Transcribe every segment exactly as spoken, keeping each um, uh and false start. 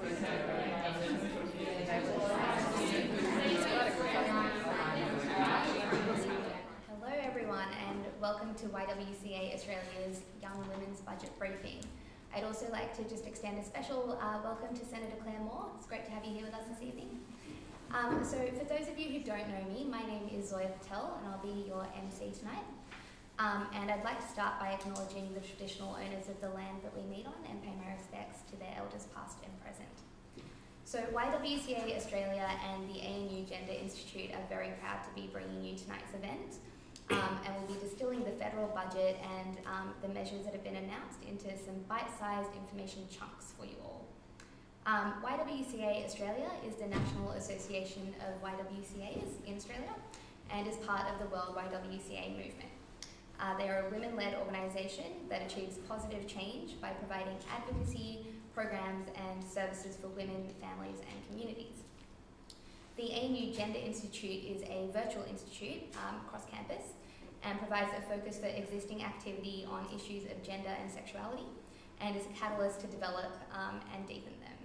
Hello everyone and welcome to Y W C A Australia's Young Women's Budget Briefing. I'd also like to just extend a special uh, welcome to Senator Claire Moore. It's great to have you here with us this evening. Um, so for those of you who don't know me, my name is Zoya Patel and I'll be your M C tonight. Um, and I'd like to start by acknowledging the traditional owners of the land that we meet on and pay my respects to their elders past and present. So Y W C A Australia and the A N U Gender Institute are very proud to be bringing you tonight's event. Um, and we'll be distilling the federal budget and um, the measures that have been announced into some bite-sized information chunks for you all. Um, Y W C A Australia is the National Association of Y W C As in Australia and is part of the World Y W C A movement. Uh, they are a women-led organisation that achieves positive change by providing advocacy, programs and services for women, families and communities. The A N U Gender Institute is a virtual institute um, across campus and provides a focus for existing activity on issues of gender and sexuality and is a catalyst to develop um, and deepen them.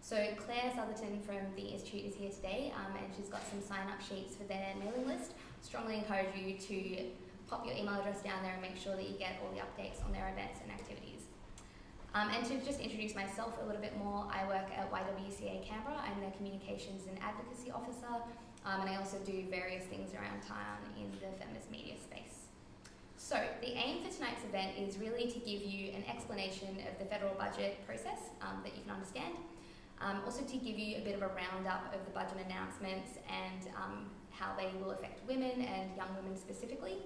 So Claire Southerton from the Institute is here today um, and she's got some sign-up sheets for their mailing list. Strongly encourage you to pop your email address down there and make sure that you get all the updates on their events and activities. Um, and to just introduce myself a little bit more, I work at Y W C A Canberra. I'm their Communications and Advocacy Officer, um, and I also do various things around town in the feminist media space. So the aim for tonight's event is really to give you an explanation of the federal budget process um, that you can understand, um, also to give you a bit of a roundup of the budget announcements and um, how they will affect women and young women specifically.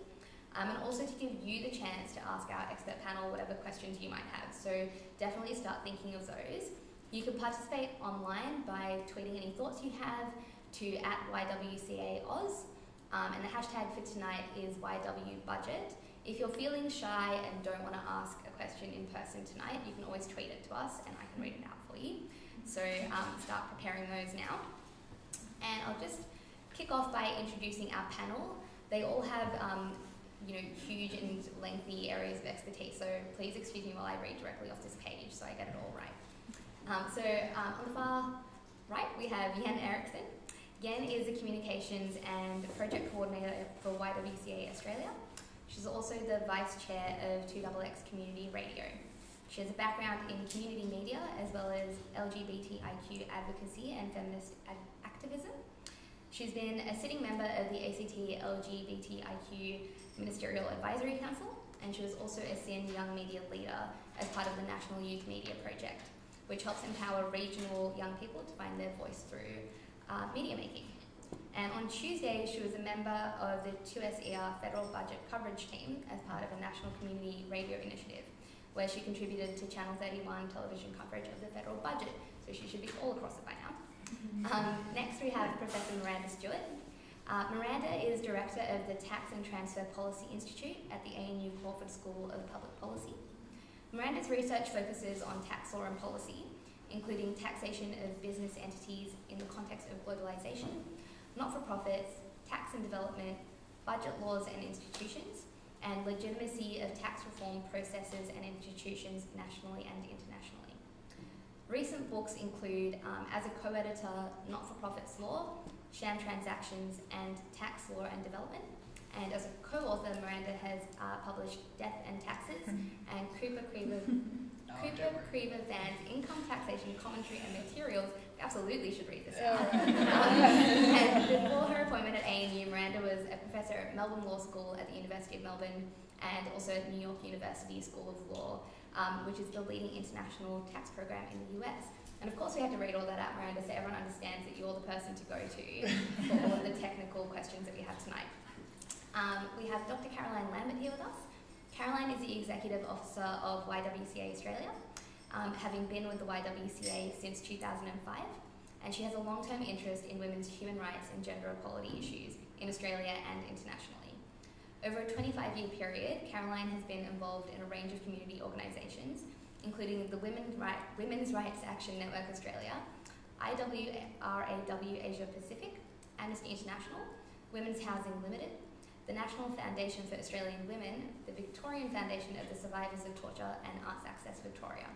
Um, and also to give you the chance to ask our expert panel whatever questions you might have. So definitely start thinking of those. You can participate online by tweeting any thoughts you have to at Y W C A Aus. Um, and the hashtag for tonight is Y W Budget. If you're feeling shy and don't want to ask a question in person tonight, you can always tweet it to us and I can read it out for you. So um, start preparing those now. And I'll just kick off by introducing our panel. They all have um, you know, huge and lengthy areas of expertise, so please excuse me while I read directly off this page so I get it all right. Um, so um, on the far right we have Yen Eriksen. Yen is the Communications and Project Coordinator for Y W C A Australia. She's also the Vice Chair of two X X Community Radio. She has a background in community media as well as L G B T I Q advocacy and feminist ad activism. She's been a sitting member of the A C T L G B T I Q Ministerial Advisory Council, and she was also a C N Young Media Leader as part of the National Youth Media Project, which helps empower regional young people to find their voice through uh, media making. And on Tuesday, she was a member of the two S E R Federal Budget Coverage Team as part of a national community radio initiative, where she contributed to Channel thirty-one television coverage of the federal budget, so she should be all across it by now. Um, next we have Professor Miranda Stewart. Uh, Miranda is Director of the Tax and Transfer Policy Institute at the A N U Crawford School of Public Policy. Miranda's research focuses on tax law and policy, including taxation of business entities in the context of globalisation, not-for-profits, tax and development, budget laws and institutions, and legitimacy of tax reform processes and institutions nationally and internationally. Recent books include um, As a Co-Editor, Not-for-Profits Law, Sham Transactions and Tax Law and Development. And as a co-author, Miranda has uh, published Death and Taxes and Cooper Creever Van's Income Taxation Commentary and Materials. We absolutely should read this out. um, and before her appointment at A N U, Miranda was a professor at Melbourne Law School at the University of Melbourne and also at New York University School of Law, Um, which is the leading international tax program in the U S. And of course we had to read all that out, Miranda, so everyone understands that you're the person to go to for all of the technical questions that we have tonight. Um, we have Doctor Caroline Lambert here with us. Caroline is the Executive Officer of Y W C A Australia, um, having been with the Y W C A since two thousand five, and she has a long-term interest in women's human rights and gender equality issues in Australia and internationally. Over a twenty-five year period, Caroline has been involved in a range of community organisations, including the Women's Rights Action Network Australia, I W R A W Asia Pacific, Amnesty International, Women's Housing Limited, the National Foundation for Australian Women, the Victorian Foundation of the Survivors of Torture and Arts Access Victoria.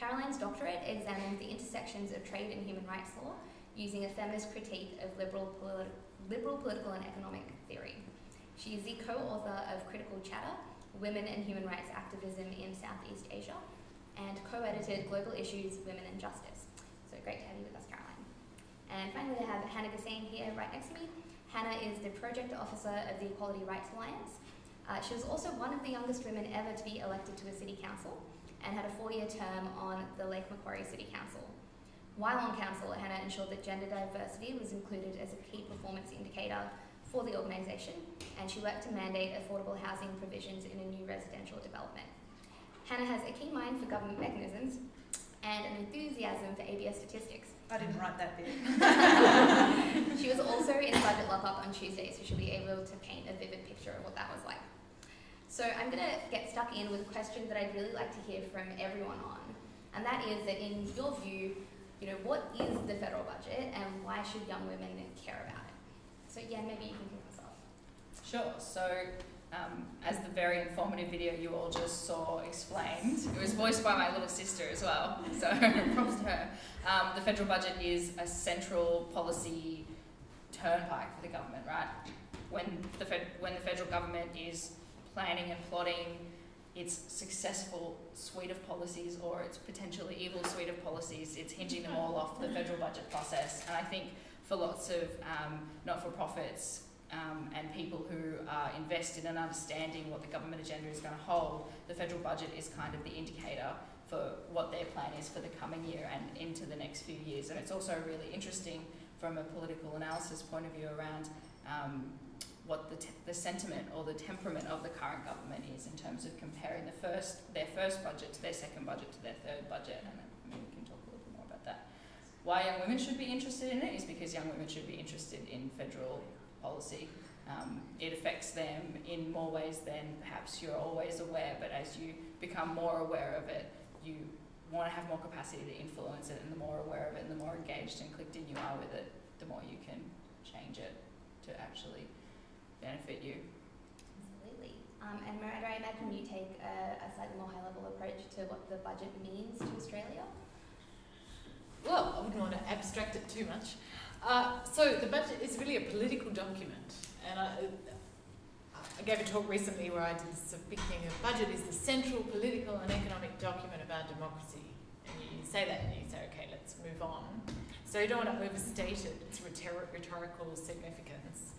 Caroline's doc doctorate examined the intersections of trade and human rights law using a feminist critique of liberal, politi liberal political and economic theory. She is the co-author of Critical Chatter, Women and Human Rights Activism in Southeast Asia, and co-edited Global Issues, Women and Justice. So great to have you with us, Caroline. And finally, I have Hannah Gissane here right next to me. Hannah is the Project Officer of the Equality Rights Alliance. Uh, she was also one of the youngest women ever to be elected to a city council and had a four-year term on the Lake Macquarie City Council. While on council, Hannah ensured that gender diversity was included as a key performance indicator for the organisation, and she worked to mandate affordable housing provisions in a new residential development. Hannah has a keen mind for government mechanisms and an enthusiasm for A B S statistics. I didn't write that bit. She was also in Budget Lockup on Tuesday, so she'll be able to paint a vivid picture of what that was like. So I'm going to get stuck in with a question that I'd really like to hear from everyone on, and that is that in your view, you know, what is the federal budget and why should young women care about it? So yeah, maybe you can kick us off. Sure. So um, as the very informative video you all just saw explained, it was voiced by my little sister as well, so props to her. Um, the federal budget is a central policy turnpike for the government, right? When the, fed when the federal government is planning and plotting its successful suite of policies or its potentially evil suite of policies, it's hinging them all off the federal budget process. And I think for lots of um, not-for-profits um, and people who are invested in understanding what the government agenda is going to hold, the federal budget is kind of the indicator for what their plan is for the coming year and into the next few years. And it's also really interesting from a political analysis point of view around um, what the, t the sentiment or the temperament of the current government is in terms of comparing the first, their first budget to their second budget to their third budget, and I mean, we can talk a little bit more about that. Why young women should be interested in it is because young women should be interested in federal policy. Um, it affects them in more ways than perhaps you're always aware, but as you become more aware of it, you want to have more capacity to influence it, and the more aware of it and the more engaged and clicked in you are with it, the more you can change it to actually benefit you. Absolutely. Um, and Miranda, I imagine you take a, a slightly more high-level approach to what the budget means to Australia? Well, I wouldn't want to abstract it too much. Uh, so the budget is really a political document. And I, I gave a talk recently where I did this big thing of budget is the central political and economic document of our democracy. And you say that and you say, okay, let's move on. So you don't want to overstate it, its rhetorical significance.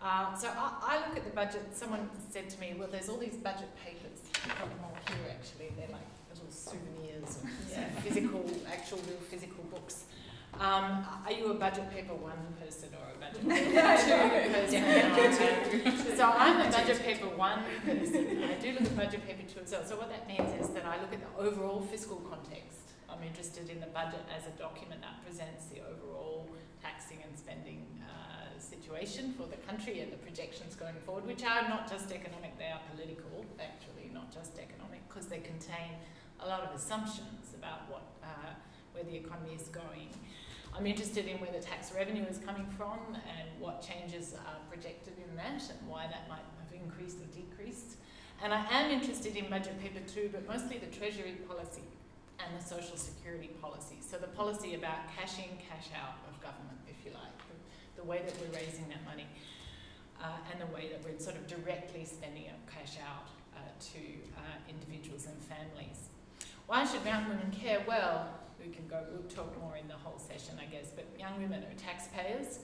Uh, so I, I look at the budget. Someone said to me, well, there's all these budget papers. I've got them all here, actually. They're like little souvenirs or yeah. physical, actual real physical books. Um, are you a budget paper one person or a budget paper two person? Yeah. So I'm a budget paper one person. I do look at budget paper two as well. So what that means is that I look at the overall fiscal context. I'm interested in the budget as a document that presents the overall taxing and spending uh, situation for the country and the projections going forward, which are not just economic, they are political, actually, not just economic, because they contain a lot of assumptions about what, uh, where the economy is going. I'm interested in where the tax revenue is coming from and what changes are projected in that and why that might have increased or decreased. And I am interested in budget paper two, but mostly the Treasury policy and the social security policy. So the policy about cash in, cash out of government, if you like. The way that we're raising that money uh, and the way that we're sort of directly spending up cash out uh, to uh, individuals and families. Why should young women care? Well, we can go, we'll talk more in the whole session, I guess, but young women are taxpayers.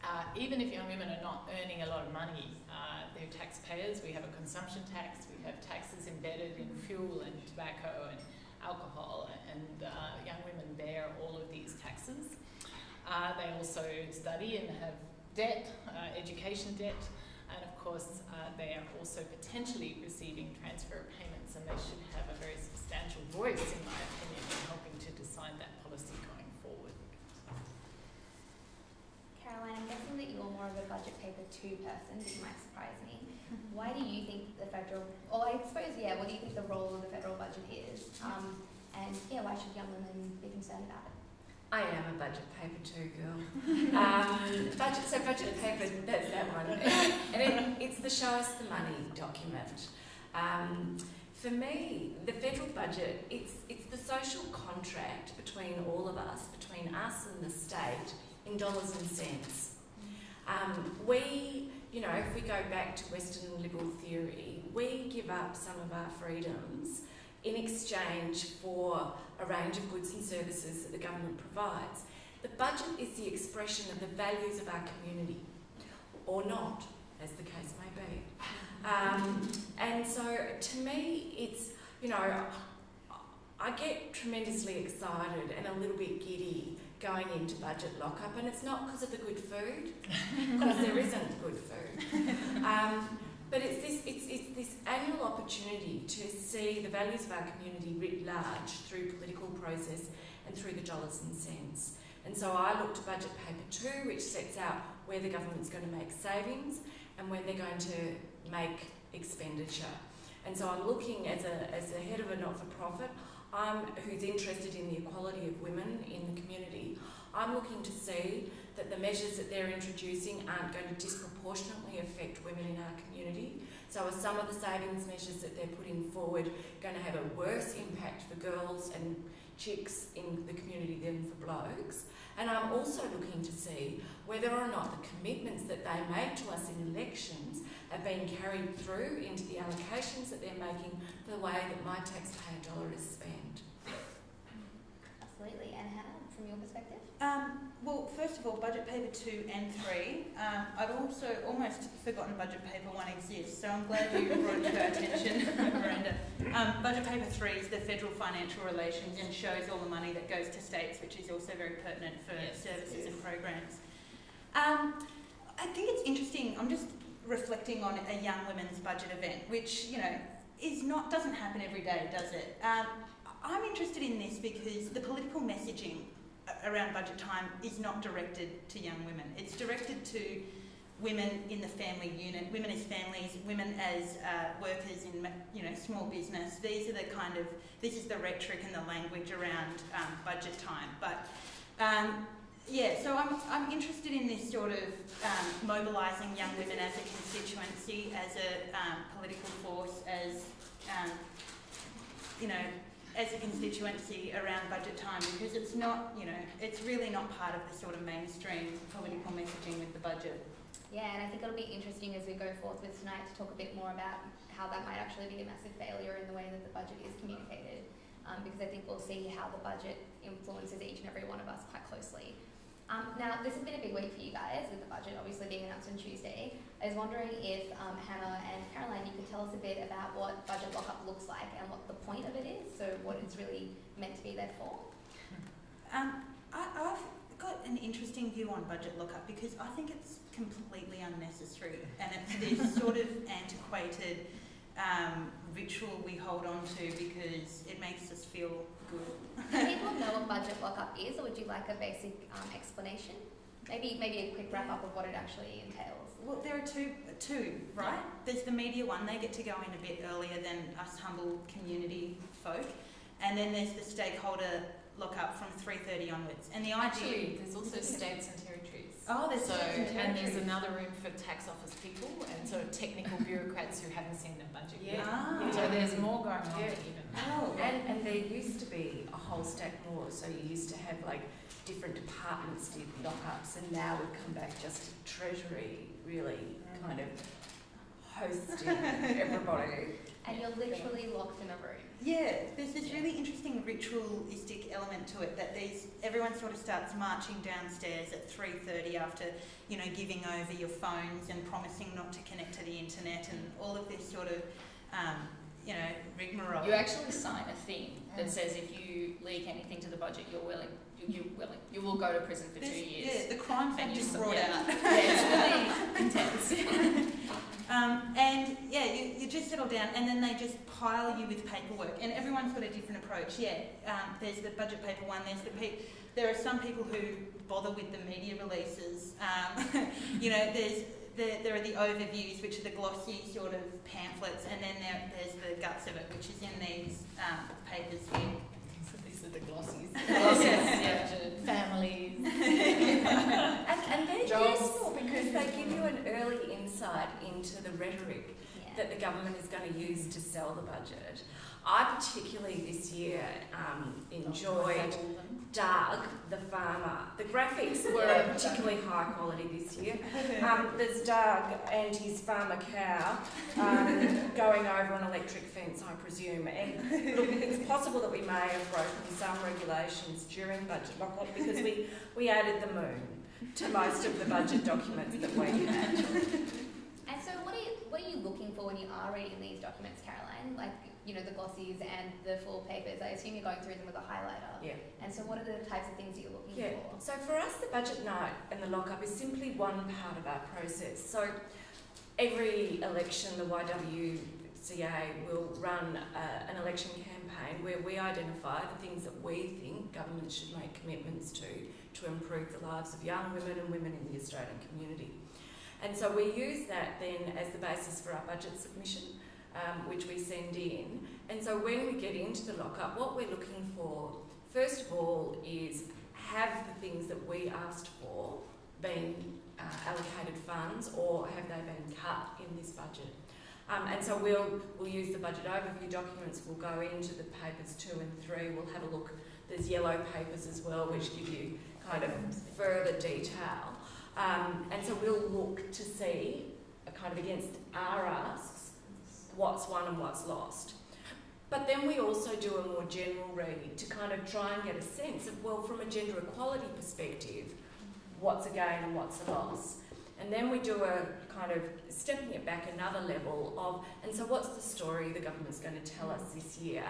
Uh, even if young women are not earning a lot of money, uh, they're taxpayers. We have a consumption tax, we have taxes embedded in fuel and tobacco and alcohol, and uh, young women bear all of these taxes. Uh, they also study and have debt, uh, education debt, and of course uh, they are also potentially receiving transfer payments, and they should have a very substantial voice, in my opinion, in helping to decide that policy going forward. Caroline, I'm guessing that you're more of a budget paper two person, which might surprise me. Why do you think the federal, or I suppose, yeah, what do you think the role of the federal budget is? Um, and yeah, why should young women be concerned about it? I am a budget paper two girl. um, budget, so budget paper, that's that one. And it, it's the show us the money document. Um, for me, the federal budget, it's, it's the social contract. contract between all of us, between us and the state, in dollars and cents. Um, we, you know, if we go back to Western liberal theory, we give up some of our freedoms in exchange for a range of goods and services that the government provides. The budget is the expression of the values of our community, or not, as the case may be. Um, and so, to me, it's, you know, I get tremendously excited and a little bit giddy going into Budget Lockup, and it's not because of the good food, because there isn't good food. Um, but it's this, it's, it's this annual opportunity to see the values of our community writ large through political process and through the dollars and cents. And so I looked at Budget Paper two, which sets out where the government's going to make savings and where they're going to make expenditure. And so I'm looking, as a, as a head of a not-for-profit, I'm, who's interested in the equality of women in the community, I'm looking to see that the measures that they're introducing aren't going to disproportionately affect women in our community. So are some of the savings measures that they're putting forward going to have a worse impact for girls and chicks in the community than for blokes? And I'm also looking to see whether or not the commitments that they make to us in elections are being carried through into the allocations that they're making for the way that my taxpayer dollar is spent. Absolutely. And Hannah, from your perspective? Um, well, first of all, Budget Paper two and three. Um, I've also almost forgotten Budget Paper one exists, so I'm glad you brought it to our attention, Miranda. Um, Budget Paper three is the federal financial relations and shows all the money that goes to states, which is also very pertinent for yes, services yes. and programs. Um, I think it's interesting. I'm just reflecting on a young women's budget event, which, you know, is not doesn't happen every day, does it? Um, I'm interested in this because the political messaging around budget time is not directed to young women. It's directed to women in the family unit, women as families, women as uh, workers in, you know, small business. These are the kind of, this is the rhetoric and the language around um, budget time. But um, yeah, so I'm, I'm interested in this sort of um, mobilising young women as a constituency, as a um, political force, as, um, you know, as a constituency around budget time, because it's not, you know, it's really not part of the sort of mainstream political messaging with the budget. Yeah, and I think it'll be interesting as we go forth with tonight to talk a bit more about how that might actually be a massive failure in the way that the budget is communicated, um, because I think we'll see how the budget influences each and every one of us quite closely. Um, now, this has been a big week for you guys with the budget obviously being announced on Tuesday. I was wondering if um, Hannah and Caroline, you could tell us a bit about what Budget Lockup looks like and what the point of it is, so what it's really meant to be there for. Um, I, I've got an interesting view on Budget Lockup because I think it's completely unnecessary and it's this sort of antiquated um, ritual we hold on to because it makes us feel good. Do people know what Budget Lockup is, or would you like a basic um, explanation? Maybe maybe a quick wrap up of what it actually entails. Well, there are two, two right? There's the media one, they get to go in a bit earlier than us humble community folk. And then there's the stakeholder lockup from three thirty onwards. And the idea... Actually, there's also states and territories. Oh, there's so, states and territories. And there's another room for tax office people and sort of technical bureaucrats who haven't seen the budget yeah. yet. Ah. So there's more going on yeah. even. Oh, and, and there used to be a whole stack more, so you used to have like different departments did lockups, and now we've come back just to Treasury really mm. kind of hosting everybody. And you're literally locked in a room. Yeah, there's this really interesting ritualistic element to it that these everyone sort of starts marching downstairs at three thirty after, you know, giving over your phones and promising not to connect to the internet and all of this sort of... Um, you know, rigmarole. You actually sign a thing that says if you leak anything to the budget, you're willing, you, you willing, you will go to prison for There's, two years. Yeah, the crime factor is brought yeah, out. Yeah, it's really intense. um, and yeah, you, you just settle down, and then they just pile you with paperwork. And everyone's got a different approach. Yeah, um, there's the budget paper one. There's the pe there are some people who bother with the media releases. Um, you know, there's. The, there are the overviews, which are the glossy sort of pamphlets, and then there, there's the guts of it, which is in these um, papers here. So these are the glossies. The glossies, yeah. Yeah. Families. and, and they're Jobs. Useful because they give you an early insight into the rhetoric yeah. that the government is going to use to sell the budget. I particularly this year um, enjoyed Doug, the farmer. The graphics were particularly high quality this year. Um, there's Doug and his farmer cow um, going over an electric fence, I presume. And look, it's possible that we may have broken some regulations during Budget Lockup because we, we added the moon to most of the budget documents that we had. And so what are you, what are you looking for when you are reading these documents, Caroline? Like, you know, the glossies and the full papers, I assume you're going through them with a highlighter. Yeah. And so what are the types of things that you're looking yeah. for? So for us, the budget night and the lockup is simply one part of our process. So every election, the Y W C A will run a, an election campaign where we identify the things that we think governments should make commitments to, to improve the lives of young women and women in the Australian community. And so we use that then as the basis for our budget submission, Um, which we send in. And so when we get into the lockup, what we're looking for, first of all, is have the things that we asked for been uh, allocated funds, or have they been cut in this budget? Um, and so we'll, we'll use the budget overview documents, we'll go into the papers two and three, we'll have a look. There's yellow papers as well, which give you kind of further detail. Um, and so we'll look to see, uh, kind of against our asks, what's won and what's lost. But then we also do a more general read to kind of try and get a sense of, well, from a gender equality perspective, what's a gain and what's a loss. And then we do a kind of stepping it back another level of, and so what's the story the government's going to tell us this year,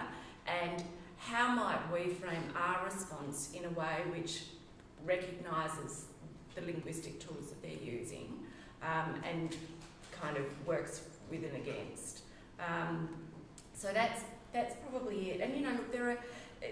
and how might we frame our response in a way which recognises the linguistic tools that they're using um, and kind of works with and against. Um, so that's that's probably it. And you know, look, there are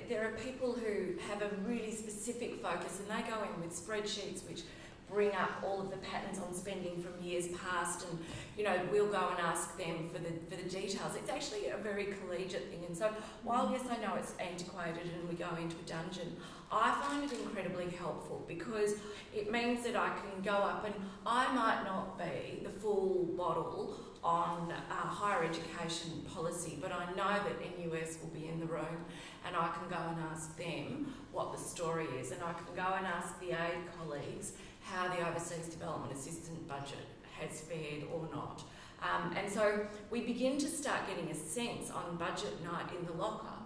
there are people who have a really specific focus, and they go in with spreadsheets which bring up all of the patterns on spending from years past. And you know, we'll go and ask them for the for the details. It's actually a very collegiate thing. And so, while yes, I know it's antiquated, and we go into a dungeon, I find it incredibly helpful because it means that I can go up, and I might not be the full bottle on uh, higher education policy, but I know that N U S will be in the room, and I can go and ask them what the story is, and I can go and ask the aid colleagues how the overseas development assistance budget has fared or not. Um, and so we begin to start getting a sense on budget night in the lockup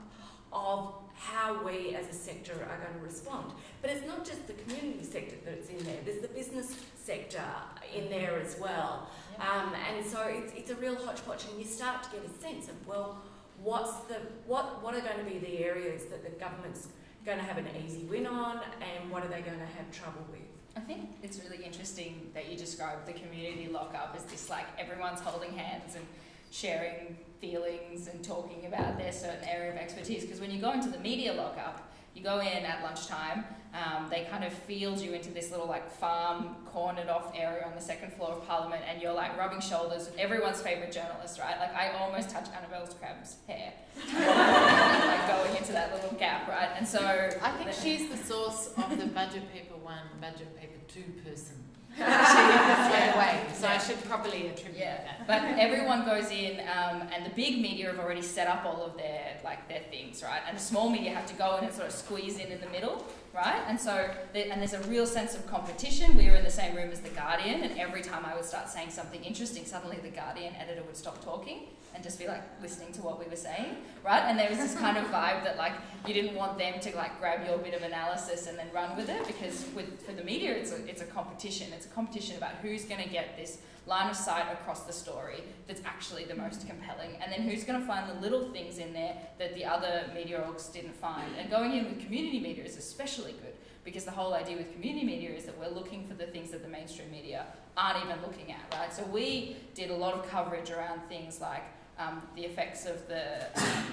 of how we as a sector are going to respond. But it's not just the community sector that's in there, there's the business sector in there as well. Um, and so it's, it's a real hodgepodge, and you start to get a sense of, well, what's the what what are going to be the areas that the government's going to have an easy win on, and what are they going to have trouble with? I think it's really interesting that you described the community lockup as this, like, everyone's holding hands and sharing feelings and talking about their certain area of expertise, because when you go into the media lockup, you go in at lunchtime, um, they kind of field you into this little, like, farm cornered off area on the second floor of Parliament, and you're like rubbing shoulders with everyone's favourite journalist, right? Like, I almost touch Annabelle's Crabb's hair, like going into that little gap, right? And so I think she's the source of the budget paper one, budget paper two person. Straight away, so yeah. I should probably attribute yeah. that. But everyone goes in, um, and the big media have already set up all of their like their things, right? And the small media have to go in and sort of squeeze in in the middle, right? And so, the, and there's a real sense of competition. We were in the same room as the Guardian, and every time I would start saying something interesting, suddenly the Guardian editor would stop talking and just be like listening to what we were saying, right? And there was this kind of vibe that like you didn't want them to like grab your bit of analysis and then run with it, because with for the media, it's a, it's a competition. It's a competition about who's going to get this line of sight across the story that's actually the most compelling, and then who's going to find the little things in there that the other media orgs didn't find. And going in with community media is especially good, because the whole idea with community media is that we're looking for the things that the mainstream media aren't even looking at, right? So we did a lot of coverage around things like um, the effects of the, um,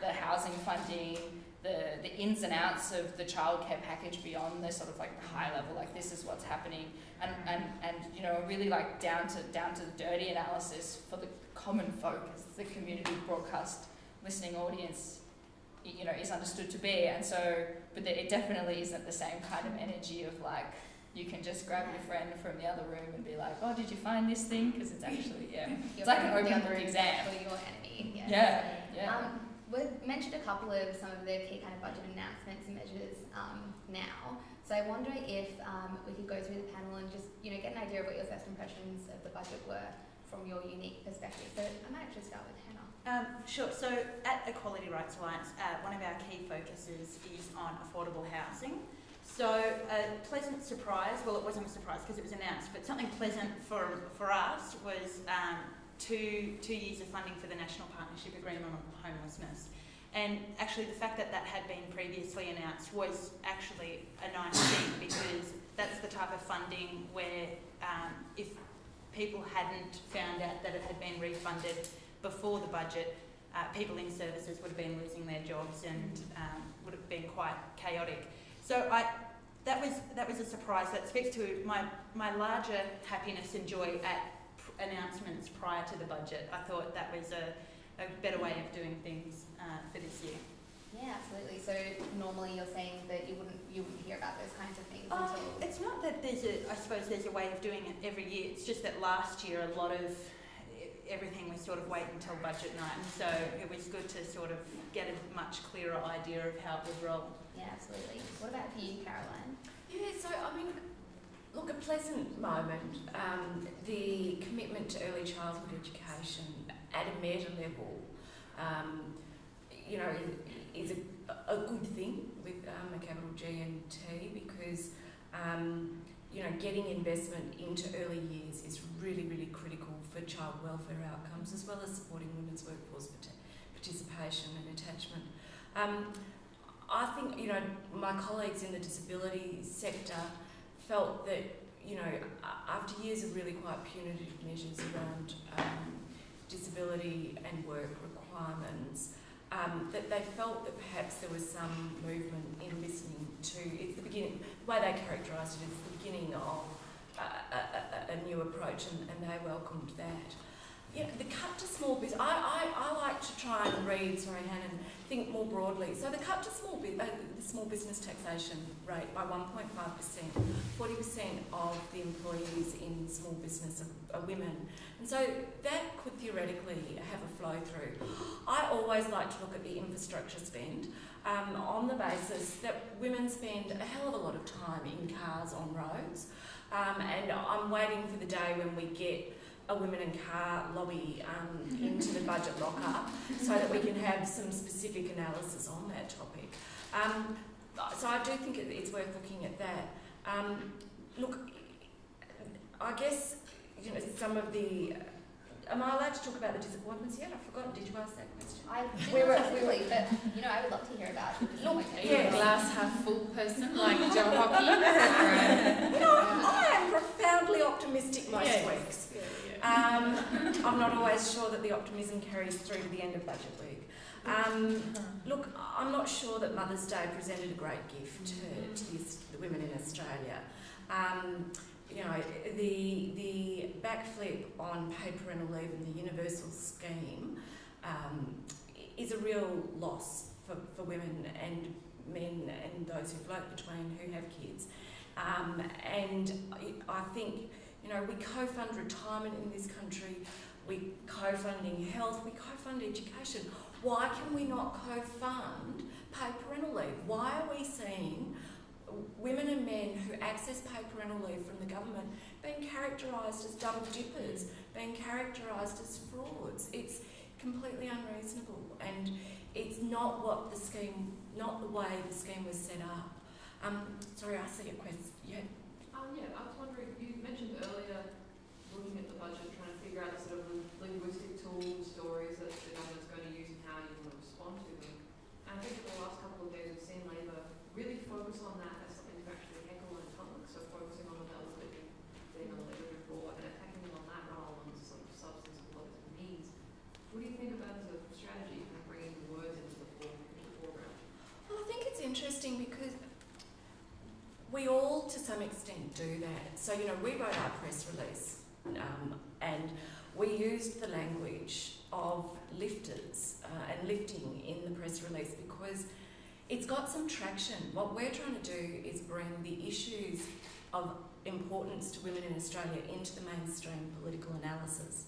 the housing funding, The, the ins and outs of the childcare package beyond the sort of like the high level, like this is what's happening, and, and, and you know, really like down to down to the dirty analysis for the common folk, as the community broadcast listening audience, you know, is understood to be. And so, but it definitely isn't the same kind of energy of like you can just grab your friend from the other room and be like, oh, did you find this thing? Because it's actually, yeah, it's like an open book exam. Or your enemy, yes. Yeah, yeah. Um, we've mentioned a couple of some of the key kind of budget announcements and measures um, now. So I wonder if um, we could go through the panel and just, you know, get an idea of what your first impressions of the budget were from your unique perspective. So I might actually start with Hannah. Um, sure. So at Equality Rights Alliance, uh, one of our key focuses is on affordable housing. So a pleasant surprise, well it wasn't a surprise because it was announced, but something pleasant for, for us was um, two, two years of funding for the National Partnership Agreement on Homelessness. And actually the fact that that had been previously announced was actually a nice thing, because that's the type of funding where um, if people hadn't found out that it had been refunded before the budget, uh, people in services would have been losing their jobs and um, would have been quite chaotic. So I, that was that was a surprise. That speaks to my my larger happiness and joy at pr announcements prior to the budget. I thought that was a, a better way of doing things uh, for this year. Yeah, absolutely. So normally you're saying that you wouldn't you wouldn't hear about those kinds of things. Oh, until it's not that there's a I suppose there's a way of doing it every year. It's just that last year a lot of everything was sort of wait until budget night, and so it was good to sort of get a much clearer idea of how it was rolled. Yeah, absolutely. What about for you, Caroline? Yeah, so I mean, look, a pleasant moment. Um, the commitment to early childhood education at a meta level, um, you know, is, is a, a good thing with um, a capital G and T, because, um, you know, getting investment into early years is really, really critical for child welfare outcomes, as well as supporting women's workforce participation and attachment. Um, I think, you know, my colleagues in the disability sector felt that, you know, after years of really quite punitive measures around um, disability and work requirements, um, that they felt that perhaps there was some movement in listening to, it's the beginning, the way they characterised it, it's the beginning of a, a, a new approach, and, and they welcomed that. Yeah, the cut to small business. I, I, I like to try and read, sorry, Hannah, and think more broadly. So the cut to small bu uh, the small business taxation rate by one point five percent, forty percent of the employees in small business are, are women. And so that could theoretically have a flow through. I always like to look at the infrastructure spend um, on the basis that women spend a hell of a lot of time in cars on roads. Um, and I'm waiting for the day when we get a women in car lobby um, into the budget lockup so that we can have some specific analysis on that topic. Um, so I do think it's worth looking at that. Um, look, I guess, you know, some of the... Am I allowed to talk about the disappointments yet? I've forgotten. Did you ask that question? I didn't we were, we were, but, you know, I would love to hear about it. Look, yeah, glass half full person like Joe Hockey. No, I am profoundly optimistic most yes. weeks. Yeah. Um, I'm not always sure that the optimism carries through to the end of budget week. Um, look, I'm not sure that Mother's Day presented a great gift to, to the, the women in Australia. Um, you know, the, the backflip on paid parental leave and the universal scheme um, is a real loss for, for women and men and those who float between who have kids. Um, and I think... You know, we co-fund retirement in this country, we co-funding health, we co-fund education. Why can we not co-fund paid parental leave? Why are we seeing women and men who access paid parental leave from the government being characterised as double dippers, being characterised as frauds? It's completely unreasonable, and it's not what the scheme, not the way the scheme was set up. Um, sorry, I see your question. Yeah. Yeah, I was wondering, you mentioned earlier looking at the budget, trying to figure out the sort of linguistic tools, stories that the government's going to use and how you want to respond to them. And I think in the last couple of days we've seen Labor really focus on that as something to actually heckle in public, so focusing on the bills that they've laboured before and attacking them on that rather than the sort of substance of what it means. What do you think about as a strategy for bringing the words into the foreground? Well, I think it's interesting because we all, to some extent, do that. So, you know, we wrote our press release um, and we used the language of lifters uh, and lifting in the press release because it's got some traction. What we're trying to do is bring the issues of importance to women in Australia into the mainstream political analysis.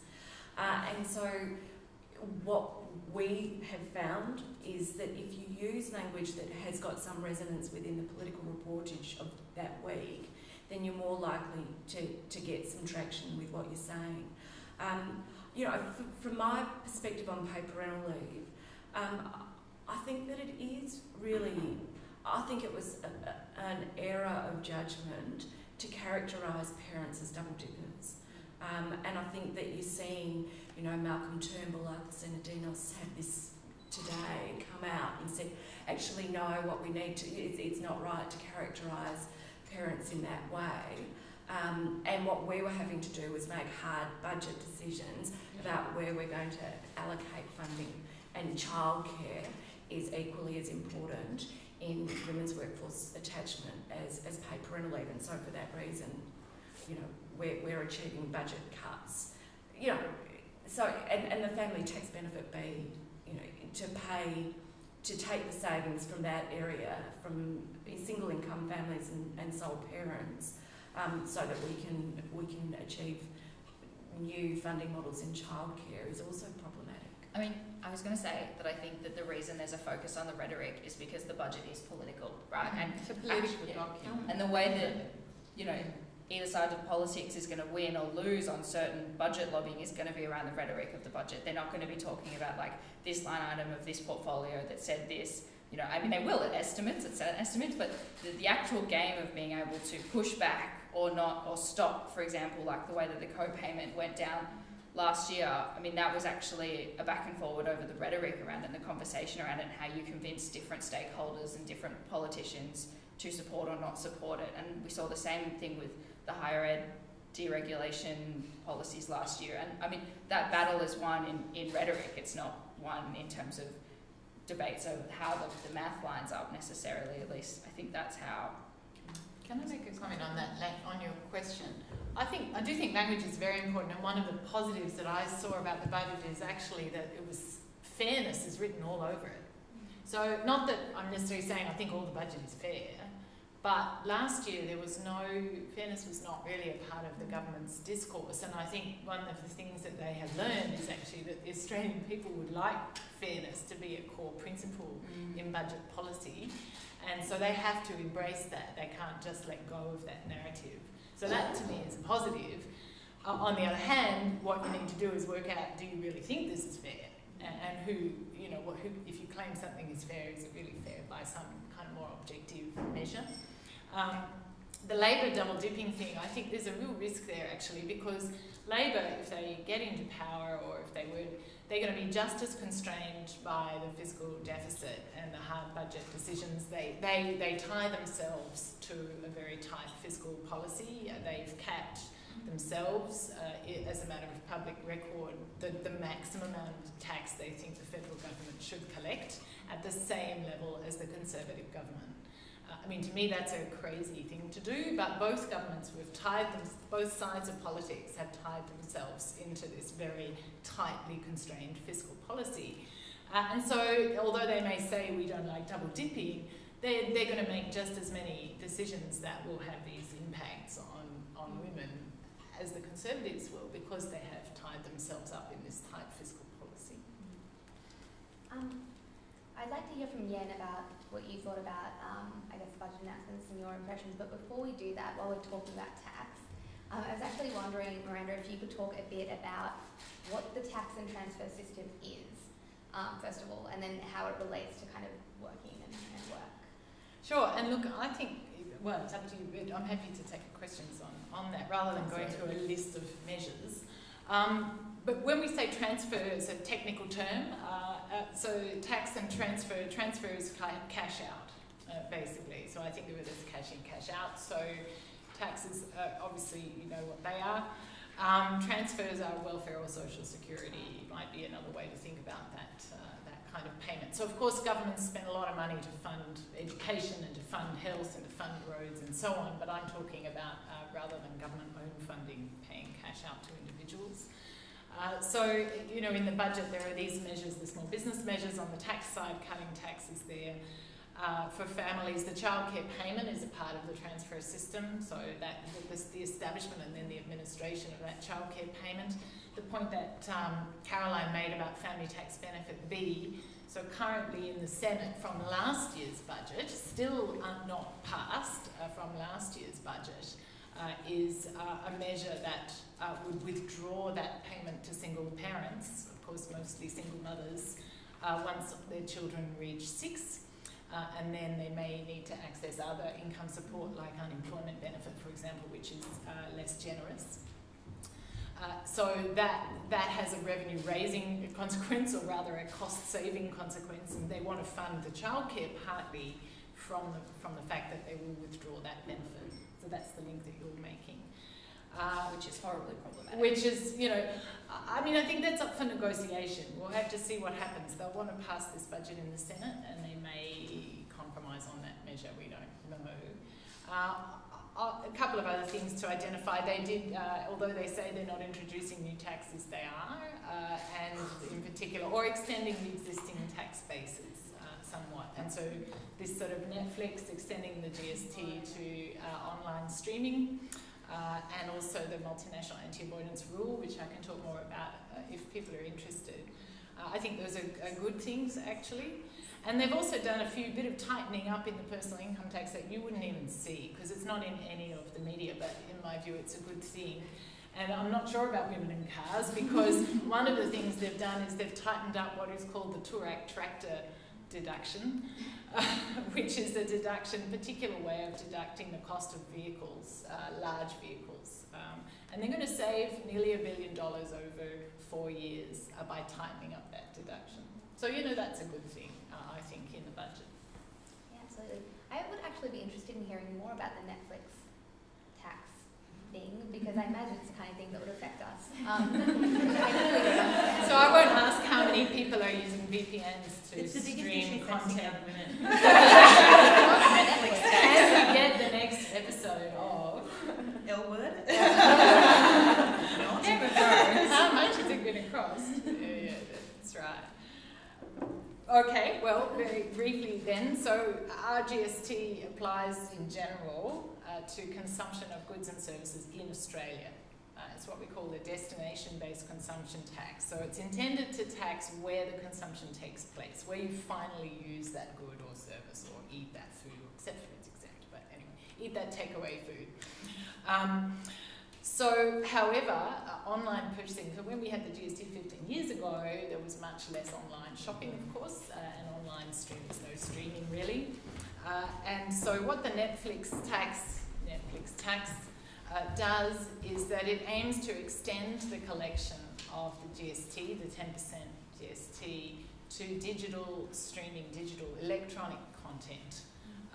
Uh, and so what we have found is that if you use language that has got some resonance within the political reportage of that week, then you're more likely to, to get some traction with what you're saying. Um, you know, from my perspective on paid parental leave, um, I think that it is really, I think it was a, an error of judgment to characterise parents as double dippers. Um, and I think that you're seeing, you know, Malcolm Turnbull, Arthur Senadinos have this today come out and said, actually no, what we need to, it's, it's not right to characterise parents in that way. Um, and what we were having to do was make hard budget decisions about where we're going to allocate funding. And childcare is equally as important in women's workforce attachment as, as paid parental leave. And so for that reason, you know, we're, we're achieving budget cuts. You know, so, and, and the family tax benefit be, you know, to pay, to take the savings from that area, from single income families and, and sole parents, um, so that we can, we can achieve new funding models in childcare is also problematic. I mean, I was going to say that I think that the reason there's a focus on the rhetoric is because the budget is political, right? And it's a political document. And the way that, you know, either side of politics is going to win or lose on certain budget lobbying is going to be around the rhetoric of the budget. They're not going to be talking about, like, this line item of this portfolio that said this. You know, I mean, they will at estimates, at certain estimates, but the, the actual game of being able to push back or not, or stop, for example, like the way that the co-payment went down last year, I mean, that was actually a back and forward over the rhetoric around it and the conversation around it and how you convince different stakeholders and different politicians to support or not support it. And we saw the same thing with the higher ed deregulation policies last year. And I mean, that battle is won in, in rhetoric. It's not won in terms of debates over how the, the math lines up necessarily, at least. I think that's how. Can I make a comment on that, on your question? I think I do think language is very important, and one of the positives that I saw about the budget is actually that it was fairness is written all over it. So not that I'm necessarily saying I think all the budget is fair, but last year there was no fairness was not really a part of the government's discourse, and I think one of the things that they have learned is actually that the Australian people would like fairness to be a core principle mm. in budget policy, and so they have to embrace that. They can't just let go of that narrative. So that to me is a positive. Uh, on the other hand, what you need to do is work out, do you really think this is fair? And, and who, you know, what, who, if you claim something is fair, is it really fair by some kind of more objective measure? Um, the Labor double dipping thing, I think there's a real risk there actually, because Labor, if they get into power or if they were, they're going to be just as constrained by the fiscal deficit and the hard budget decisions. They, they, they tie themselves to a very tight fiscal policy. They've capped themselves, uh, as a matter of public record, the, the maximum amount of tax they think the federal government should collect at the same level as the Conservative government. Uh, I mean, to me, that's a crazy thing to do, but both governments who have tied them, both sides of politics have tied themselves into this very tightly constrained fiscal policy. Uh, and so, although they may say we don't like double dipping, they're, they're going to make just as many decisions that will have these impacts on, on women as the Conservatives will, because they have tied themselves up in this tight fiscal policy. Um, I'd like to hear from Yen about what you thought about, um, I guess, budget announcements and your impressions. But before we do that, while we're talking about tax, um, I was actually wondering, Miranda, if you could talk a bit about what the tax and transfer system is, um, first of all, and then how it relates to kind of working and, and work. Sure, and look, I think, well, it's up to you, but I'm happy to take questions on, on that rather than going through a list of measures. Um, But when we say transfer, it's a technical term. Uh, uh, so tax and transfer, transfer is cash out, uh, basically. So I think of it as cash in, cash out. So taxes, uh, obviously, you know what they are. Um, transfers are welfare or social security. Might be another way to think about that, uh, that kind of payment. So of course, governments spend a lot of money to fund education and to fund health and to fund roads and so on. But I'm talking about uh, rather than government-owned funding, paying cash out to individuals. Uh, so, you know, in the budget there are these measures, the small business measures on the tax side, cutting taxes there. Uh, for families, the childcare payment is a part of the transfer system, so that the, the establishment and then the administration of that childcare payment. The point that um, Caroline made about family tax benefit B, so currently in the Senate from last year's budget, still uh, not passed uh, from last year's budget, uh, is uh, a measure that uh, would withdraw that payment to single parents, of course mostly single mothers, uh, once their children reach six. Uh, and then they may need to access other income support like unemployment benefit, for example, which is uh, less generous. Uh, so that, that has a revenue raising consequence, or rather a cost saving consequence, and they want to fund the childcare partly from the, from the fact that they will withdraw that benefit. So that's the link that you're making. Uh, which is horribly problematic. Which is, you know, I mean, I think that's up for negotiation. We'll have to see what happens. They'll want to pass this budget in the Senate, and they may compromise on that measure. We don't know. Uh, a couple of other things to identify. They did, uh, although they say they're not introducing new taxes, they are, uh, and in particular, or extending the existing tax bases uh, somewhat. And so this sort of Netflix extending the G S T to uh, online streaming. Uh, and also the multinational anti-avoidance rule, which I can talk more about uh, if people are interested. Uh, I think those are, are good things, actually. And they've also done a few bit of tightening up in the personal income tax that you wouldn't even see, because it's not in any of the media, but in my view it's a good thing. And I'm not sure about women in cars, because one of the things they've done is they've tightened up what is called the Toorak Tractor deduction, uh, which is a deduction, particular way of deducting the cost of vehicles, uh, large vehicles. Um, and they're going to save nearly a billion dollars over four years uh, by tightening up that deduction. So, you know, that's a good thing, uh, I think, in the budget. Yeah, absolutely. I would actually be interested in hearing more about the Netflix tax thing, because I imagine it's the kind of thing that would affect us. Um, so I won't ask how many people are using V P Ns to it's stream content. As we get the next episode of L Word, how much is it going to cost? Yeah, yeah, that's right. Okay, well, very briefly then. So our G S T applies in general to consumption of goods and services in Australia. Uh, it's what we call the destination-based consumption tax. So it's intended to tax where the consumption takes place, where you finally use that good or service or eat that food, except for it's exempt, but anyway, eat that takeaway food. Um, so, however, uh, online purchasing, so when we had the G S T fifteen years ago, there was much less online shopping, of course, uh, and online streaming, no streaming really. Uh, and so what the Netflix tax Netflix tax uh, does is that it aims to extend the collection of the G S T, the ten percent G S T, to digital streaming, digital electronic content.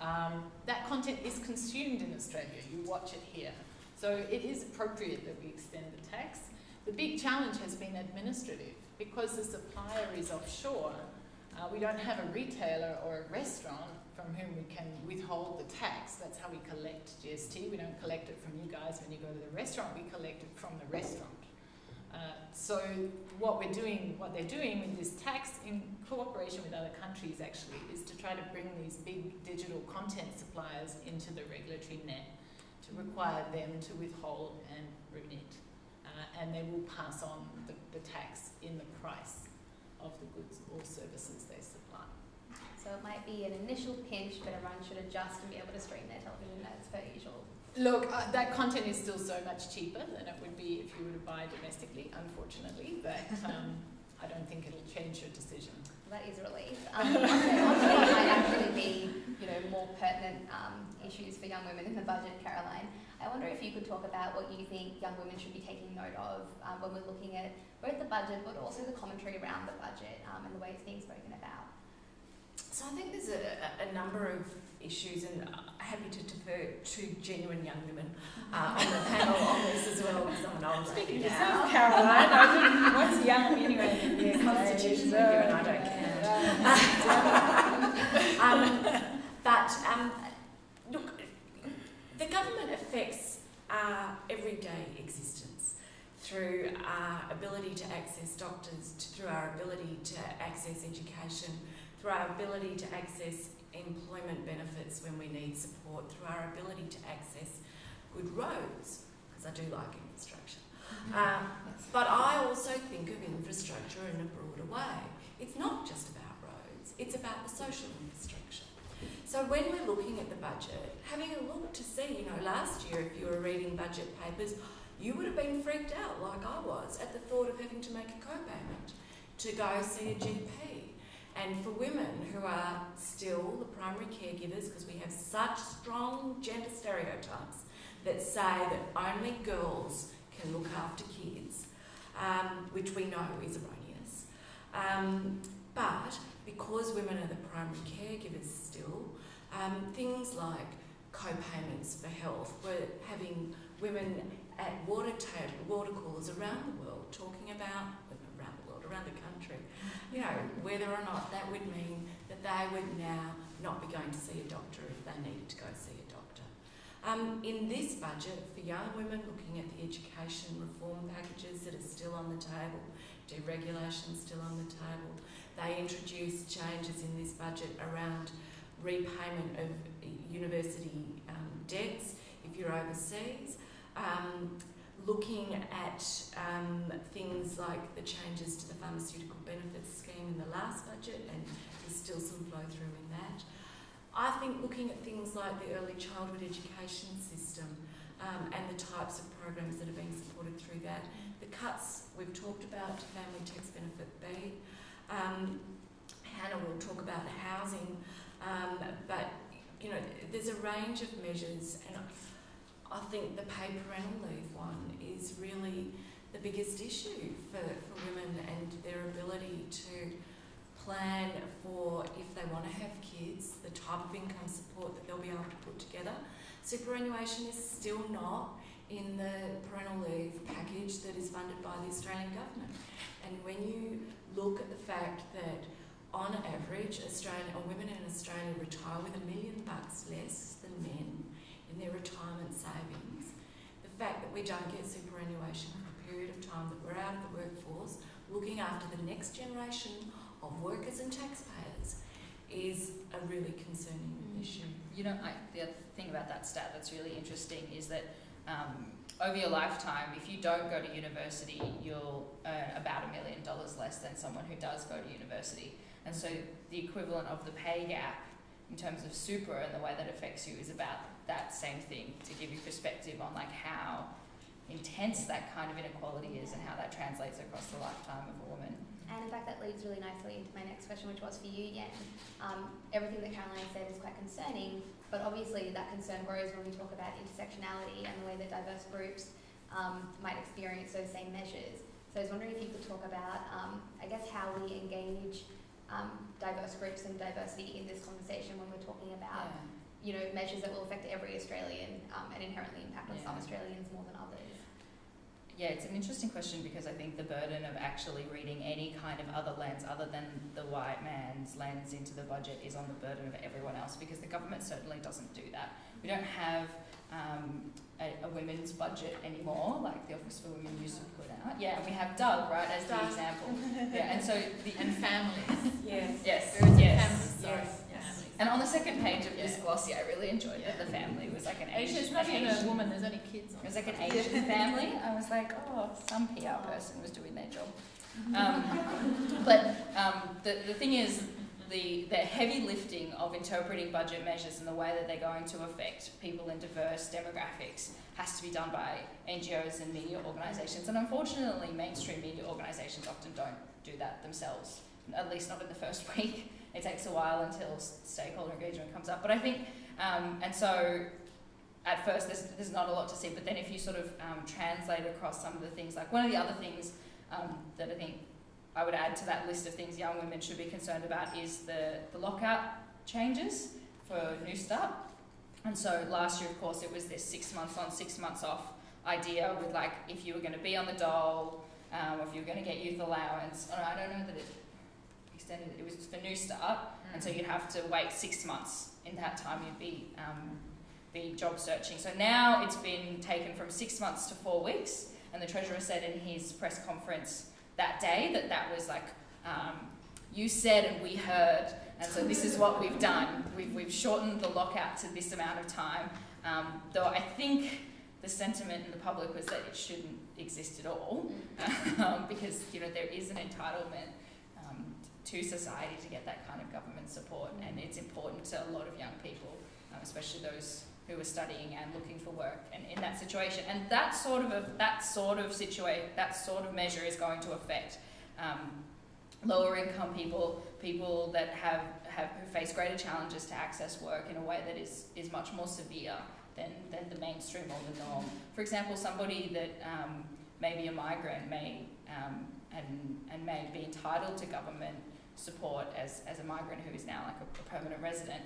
Um, that content is consumed in Australia, you watch it here. So it is appropriate that we extend the tax. The big challenge has been administrative. Because the supplier is offshore, uh, we don't have a retailer or a restaurant from whom we can withhold the tax. That's how we collect G S T. We don't collect it from you guys when you go to the restaurant, we collect it from the restaurant. Uh, so what we're doing, what they're doing with this tax in cooperation with other countries actually is to try to bring these big digital content suppliers into the regulatory net to require them to withhold and remit. Uh, and they will pass on the, the tax in the price of the goods or services they supply. So it might be an initial pinch, but everyone should adjust and be able to stream their television as per usual. Look, uh, that content is still so much cheaper than it would be if you were to buy domestically, unfortunately, but um, I don't think it'll change your decision. Well, that is a relief. Um, also, also it might actually be, you know, more pertinent um, issues for young women in the budget, Caroline. I wonder if you could talk about what you think young women should be taking note of um, when we're looking at both the budget, but also the commentary around the budget um, and the way it's being spoken about. So I think there's a, a number of issues, and I'm happy to defer to genuine young women uh, on the panel on this as well, because I'm an old lady now. Speaking yourself, Caroline, what's young anyway? Yes, constitutionally given, I don't care. um, but um, look, the government affects our everyday existence through our ability to access doctors, to, through our ability to access education, through our ability to access employment benefits when we need support, through our ability to access good roads, because I do like infrastructure. Um, but I also think of infrastructure in a broader way. It's not just about roads, it's about the social infrastructure. So when we're looking at the budget, having a look to see, you know, last year if you were reading budget papers, you would have been freaked out like I was at the thought of having to make a co-payment to go see a G P. And for women who are still the primary caregivers, because we have such strong gender stereotypes that say that only girls can look after kids, um, which we know is erroneous. Um, but because women are the primary caregivers still, um, things like co-payments for health, we're having women at water table, water coolers around the world talking about, around the world, around the country, you know, whether or not that would mean that they would now not be going to see a doctor if they needed to go see a doctor. Um, in this budget, for young women, looking at the education reform packages that are still on the table, deregulation still on the table, they introduced changes in this budget around repayment of university um, debts if you're overseas, um, looking at um, things like the changes to the pharmaceutical benefits scheme in the last budget, and there's still some flow through in that. I think looking at things like the early childhood education system um, and the types of programs that are being supported through that, the cuts we've talked about to family tax benefit B, um, Hannah will talk about housing, um, but you know, there's a range of measures, and I think the paid parental leave one is really the biggest issue for, for women and their ability to plan for, if they want to have kids, the type of income support that they'll be able to put together. Superannuation is still not in the parental leave package that is funded by the Australian government. And when you look at the fact that on average, Australian, or women in Australia retire with a million bucks less than men in their retirement savings, the fact that we don't get superannuation for a period of time that we're out of the workforce, looking after the next generation of workers and taxpayers, is a really concerning mm. issue. You know, I, the other thing about that stat that's really interesting is that um, over your lifetime, if you don't go to university, you'll earn about a million dollars less than someone who does go to university. And so the equivalent of the pay gap in terms of super and the way that affects you is about that same thing, to give you perspective on like how intense that kind of inequality is and how that translates across the lifetime of a woman. And in fact, that leads really nicely into my next question, which was for you, Yen. Um, everything that Caroline said is quite concerning, but obviously that concern grows when we talk about intersectionality and the way that diverse groups um, might experience those same measures. So I was wondering if you could talk about, um, I guess, how we engage Um, diverse groups and diversity in this conversation when we're talking about, yeah. you know, measures that will affect every Australian um, and inherently impact on yeah. some Australians more than others. Yeah, it's an interesting question, because I think the burden of actually reading any kind of other lens other than the white man's lens into the budget is on the burden of everyone else, because the government certainly doesn't do that. We don't have um, a, a women's budget anymore, like the Office for Women used to put out. Yeah, and we have Doug, right, as Doug. the example. Yeah, and so the and families. Yes. Yes. Yes. Yes. Sorry. Yes. Yes. And on the second page of yeah. this glossy, I really enjoyed yeah. that the family was like an Asian. It's not even a woman. There's only kids. On it was like an Asian family. I was like, oh, some P R person was doing their job. Um, but um, the the thing is, the the heavy lifting of interpreting budget measures and the way that they're going to affect people in diverse demographics has to be done by N G Os and media organisations. And unfortunately, mainstream media organisations often don't do that themselves. At least not in the first week. It takes a while until stakeholder engagement comes up. But I think, um, and so at first there's, there's not a lot to see, but then if you sort of um, translate across some of the things, like one of the other things um, that I think I would add to that list of things young women should be concerned about is the, the lockout changes for New Start. And so last year, of course, it was this six months on, six months off idea with like, if you were going to be on the dole, um, or if you were going to get youth allowance, or I don't know that it, extended, it was for New Start, mm. and so you'd have to wait six months. In that time, you'd be um, be job searching. So now it's been taken from six months to four weeks, and the Treasurer said in his press conference that day that that was like um, you said and we heard, and so this is what we've done. We've, we've shortened the lockout to this amount of time, um, though I think the sentiment in the public was that it shouldn't exist at all, um, because you know there is an entitlement um, to society to get that kind of government support, and it's important to a lot of young people, um, especially those who are studying and looking for work, and in that situation. And that sort of a, that sort of situation, that sort of measure is going to affect um, lower income people, people that have, have who face greater challenges to access work in a way that is is much more severe than, than the mainstream or the norm. For example, somebody that um, may be a migrant may um, and and may be entitled to government support as, as a migrant who is now like a, a permanent resident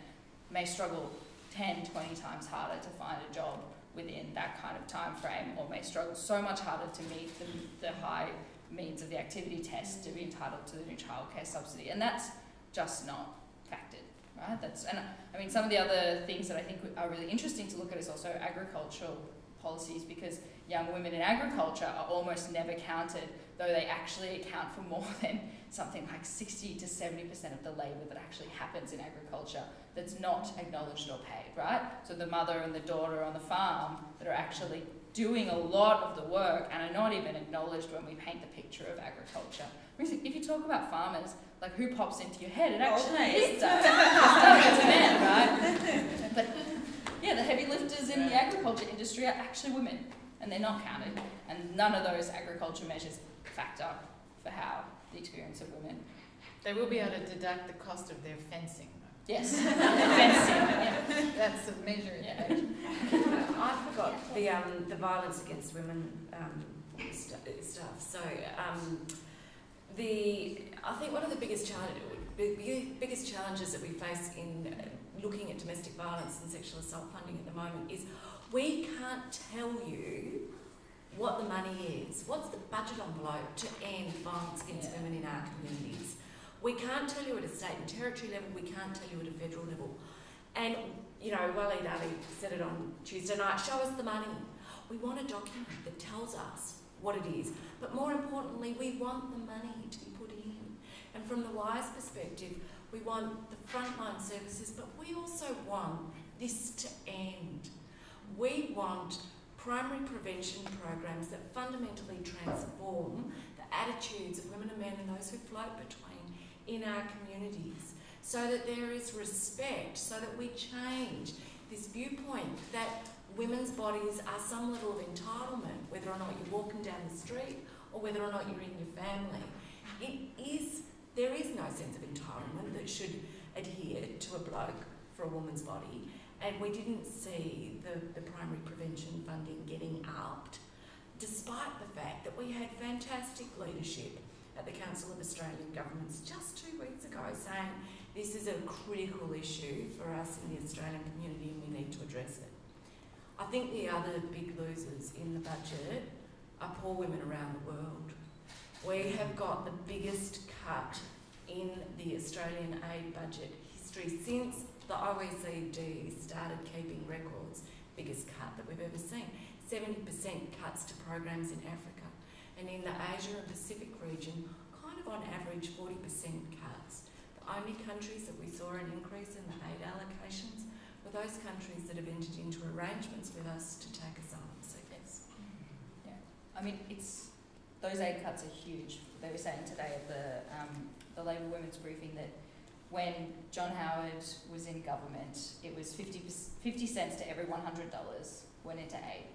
may struggle ten, twenty times harder to find a job within that kind of time frame, or may struggle so much harder to meet the, the high means of the activity test to be entitled to the new childcare subsidy. And that's just not factored, right? That's, and I mean, some of the other things that I think are really interesting to look at is also agricultural policies, because young women in agriculture are almost never counted, though they actually account for more than something like sixty to seventy percent of the labour that actually happens in agriculture that's not acknowledged or paid, right? So the mother and the daughter on the farm that are actually doing a lot of the work and are not even acknowledged when we paint the picture of agriculture. If you talk about farmers, like who pops into your head? It actually okay. is that. It's a man, right? But yeah, the heavy lifters in the agriculture industry are actually women, and they're not counted, and none of those agriculture measures factor for how the experience of women. They will be able to deduct the cost of their fencing. Yes, fencing. Yeah. That's a measure. Yeah. I forgot the um, the violence against women um, st stuff. So um, the I think one of the biggest challenge, biggest challenges that we face in looking at domestic violence and sexual assault funding at the moment is we can't tell you what the money is. What's the budget envelope to end violence against yeah. women in our communities? We can't tell you at a state and territory level, we can't tell you at a federal level. And, you know, Waleed Ali said it on Tuesday night, show us the money. We want a document that tells us what it is, but more importantly, we want the money to be put in. And from the WISE perspective, we want the frontline services, but we also want this to end. We want primary prevention programs that fundamentally transform the attitudes of women and men and those who float between in our communities, so that there is respect, so that we change this viewpoint that women's bodies are some level of entitlement, whether or not you're walking down the street or whether or not you're in your family. It is, there is no sense of entitlement that should adhere to a bloke for a woman's body, and we didn't see the, the primary prevention funding getting upped, despite the fact that we had fantastic leadership at the Council of Australian Governments just two weeks ago saying this is a critical issue for us in the Australian community and we need to address it. I think the other big losers in the budget are poor women around the world. We have got the biggest cut in the Australian aid budget history since the O E C D started keeping records, biggest cut that we've ever seen. seventy percent cuts to programs in Africa. And in the Asia and Pacific region, kind of on average forty percent cuts. The only countries that we saw an increase in the aid allocations were those countries that have entered into arrangements with us to take asylum seekers. Yeah, I mean, it's those aid cuts are huge. They were saying today at the, um, the Labor Women's briefing that when John Howard was in government, it was fifty cents to every one hundred dollars went into aid.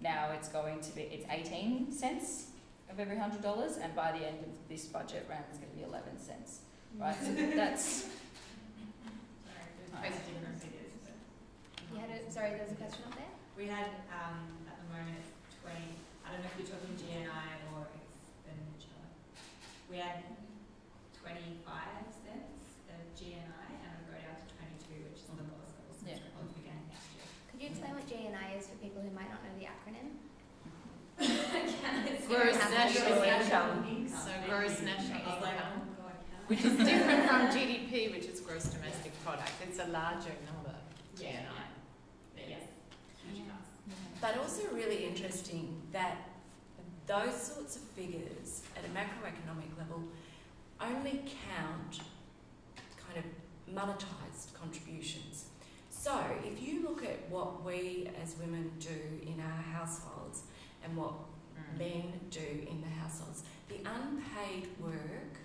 Now it's going to be, it's eighteen cents of every one hundred dollars, and by the end of this budget round, it's going to be eleven cents, right? So that's... Sorry, there's you had a, sorry, there's a question up there? We had, um, at the moment, twenty, I don't know if you're talking G N I or expenditure, we had twenty-five cents of G N I, and it'll go down to twenty-two, which is on the law school, so yeah. It's beginning next year. Could you explain what G N I is for people who might not know the acronym? Gross national income. So gross national income, which is different from G D P, which is gross domestic product. It's a larger number. Yeah. G N I. Yeah. Yeah. But also really interesting that those sorts of figures at a macroeconomic level only count kind of monetised contributions. So if you look at what we as women do in our households and what mm. men do in the households, the unpaid work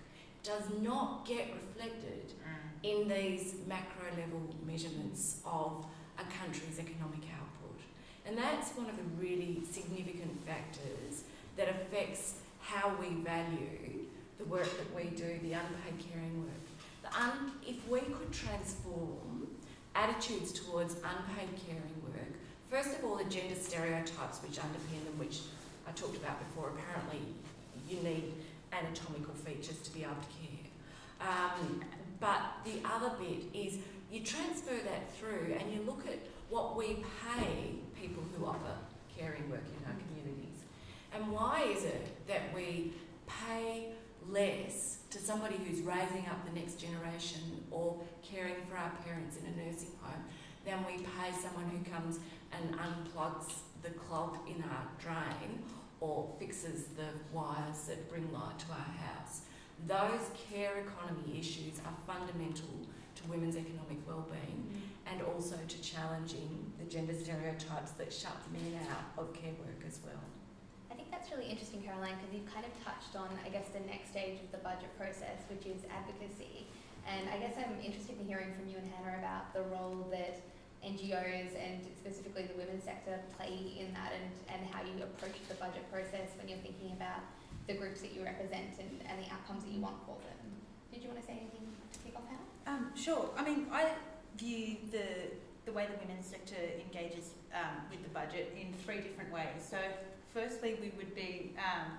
does not get reflected mm. in these macro level measurements of a country's economic output. And that's one of the really significant factors that affects how we value the work that we do, the unpaid caring work. The un if we could transform attitudes towards unpaid caring work, first of all the gender stereotypes which underpin them, which I talked about before, apparently you need anatomical features to be able to care. Um, but the other bit is you transfer that through and you look at what we pay people who offer caring work in our communities. And why is it that we pay less to somebody who's raising up the next generation or caring for our parents in a nursing home than we pay someone who comes and unplugs the clog in our drain or fixes the wires that bring light to our house? Those care economy issues are fundamental to women's economic well-being mm. and also to challenging the gender stereotypes that shut men out of care work as well. I think that's really interesting, Caroline, because you've kind of touched on, I guess, the next stage of the budget process, which is advocacy. And I guess I'm interested in hearing from you and Hannah about the role that N G Os and specifically the women's sector play in that, and, and how you approach the budget process when you're thinking about the groups that you represent and, and the outcomes that you want for them. Did you want to say anything to kick off, Hannah? Um, sure. I mean, I view the, the way the women's sector engages um, with the budget in three different ways. So. Firstly, we would be, um,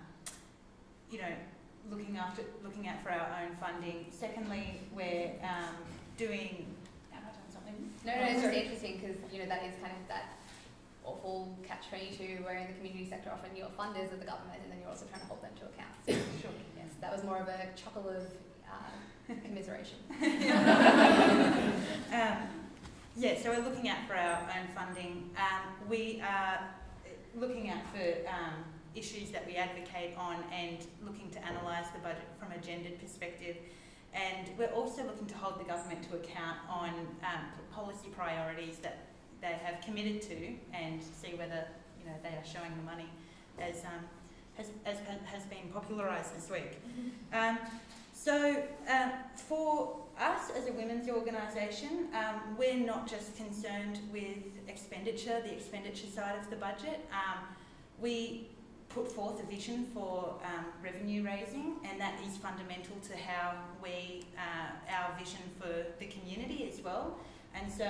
you know, looking after, looking out for our own funding. Secondly, we're um, doing. Have I done something? No, no, it's just interesting because you know that is kind of that awful catch twenty-two where in the community sector often your funders are the government and then you're also trying to hold them to account. So sure. Yes, that was more of a chuckle of uh, commiseration. um, yeah, so we're looking out for our own funding. Um, we are. Looking out for um, issues that we advocate on and looking to analyse the budget from a gendered perspective. And we're also looking to hold the government to account on um, policy priorities that they have committed to and see whether you know, they are showing the money as, um, as, as has been popularised this week. Um, so um, for us as a women's organisation, um, we're not just concerned with expenditure, the expenditure side of the budget. Um, we put forth a vision for um, revenue raising, and that is fundamental to how we, uh, our vision for the community as well. And so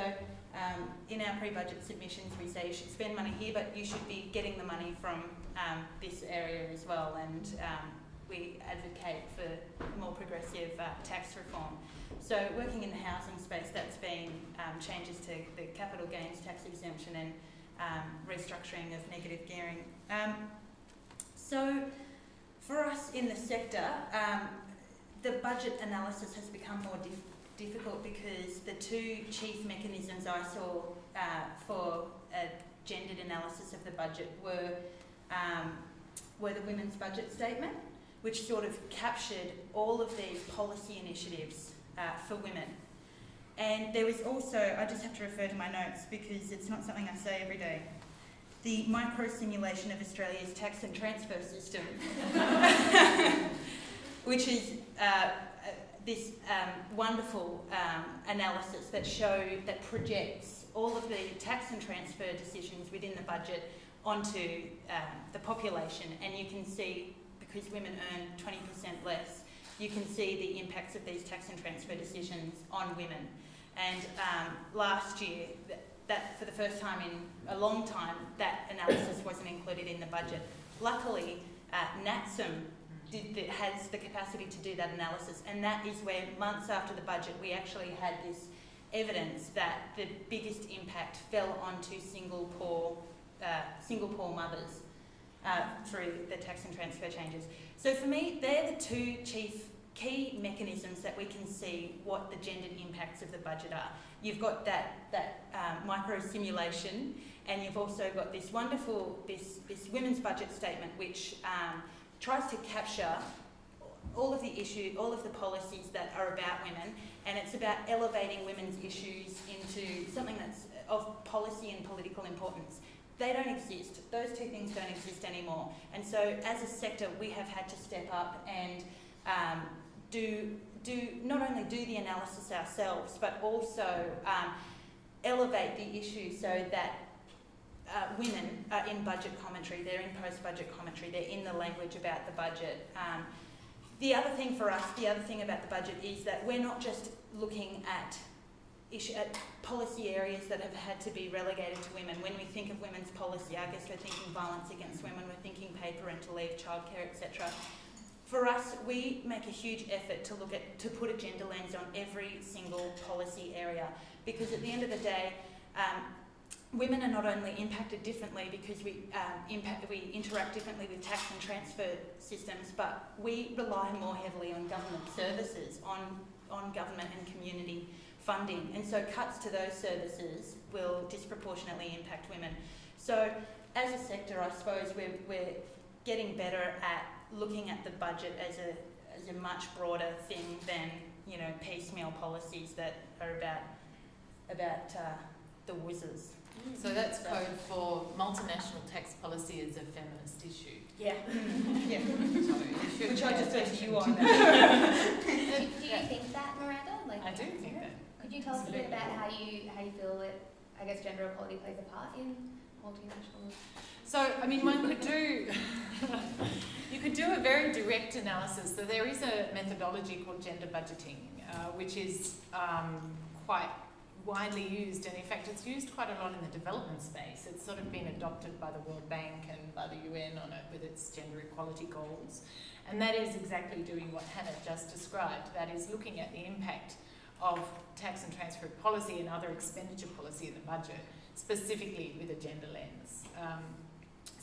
um, in our pre-budget submissions we say you should spend money here, but you should be getting the money from um, this area as well. And um, we advocate for more progressive uh, tax reform. So working in the housing space, that's been um, changes to the capital gains tax exemption and um, restructuring of negative gearing. Um, so for us in the sector, um, the budget analysis has become more dif difficult because the two chief mechanisms I saw uh, for a gendered analysis of the budget were, um, were the women's budget statement, which sort of captured all of these policy initiatives Uh, for women. And there was also, I just have to refer to my notes because it's not something I say every day, the micro-simulation of Australia's tax and transfer system, which is uh, this um, wonderful um, analysis that show, that projects all of the tax and transfer decisions within the budget onto um, the population. And you can see, because women earn twenty percent less, you can see the impacts of these tax and transfer decisions on women. And um, last year, that, that for the first time in a long time, that analysis wasn't included in the budget. Luckily, uh, NATSIM did the, has the capacity to do that analysis, and that is where months after the budget we actually had this evidence that the biggest impact fell onto single poor, uh, single poor mothers uh, through the tax and transfer changes. So for me, they're the two chief key mechanisms that we can see what the gendered impacts of the budget are. You've got that, that um, micro-simulation, and you've also got this wonderful, this, this women's budget statement, which um, tries to capture all of the issue, all of the policies that are about women, and it's about elevating women's issues into something that's of policy and political importance. They don't exist. Those two things don't exist anymore. And so as a sector, we have had to step up and um, do, do not only do the analysis ourselves, but also um, elevate the issue so that Uh, women are in budget commentary, they're in post-budget commentary, they're in the language about the budget. Um, the other thing for us, the other thing about the budget is that we're not just looking at, issue, at policy areas that have had to be relegated to women. When we think of women's policy, I guess we're thinking violence against women, we're thinking paid parental leave, childcare, et cetera. For us, we make a huge effort to look at, to put a gender lens on every single policy area, because at the end of the day, um, women are not only impacted differently because we, um, impact, we interact differently with tax and transfer systems, but we rely more heavily on government services, on, on government and community funding. And so cuts to those services will disproportionately impact women. So as a sector, I suppose we're, we're getting better at looking at the budget as a, as a much broader thing than, you know, piecemeal policies that are about, about uh, the whizzes. So that's code for multinational tax policy is a feminist issue. Yeah. Yeah. So which I just said you on. do, do you think that, Miranda? Like, I do think yeah. that. Could you tell Absolutely. us a bit about how you how you feel that, I guess, gender equality plays a part in multinational? So I mean, one could do you could do a very direct analysis. So there is a methodology called gender budgeting, uh, which is um, quite widely used, and in fact it's used quite a lot in the development space. It's sort of been adopted by the World Bank and by the U N on it with its gender equality goals. And that is exactly doing what Hannah just described. That is looking at the impact of tax and transfer policy and other expenditure policy in the budget, specifically with a gender lens. Um,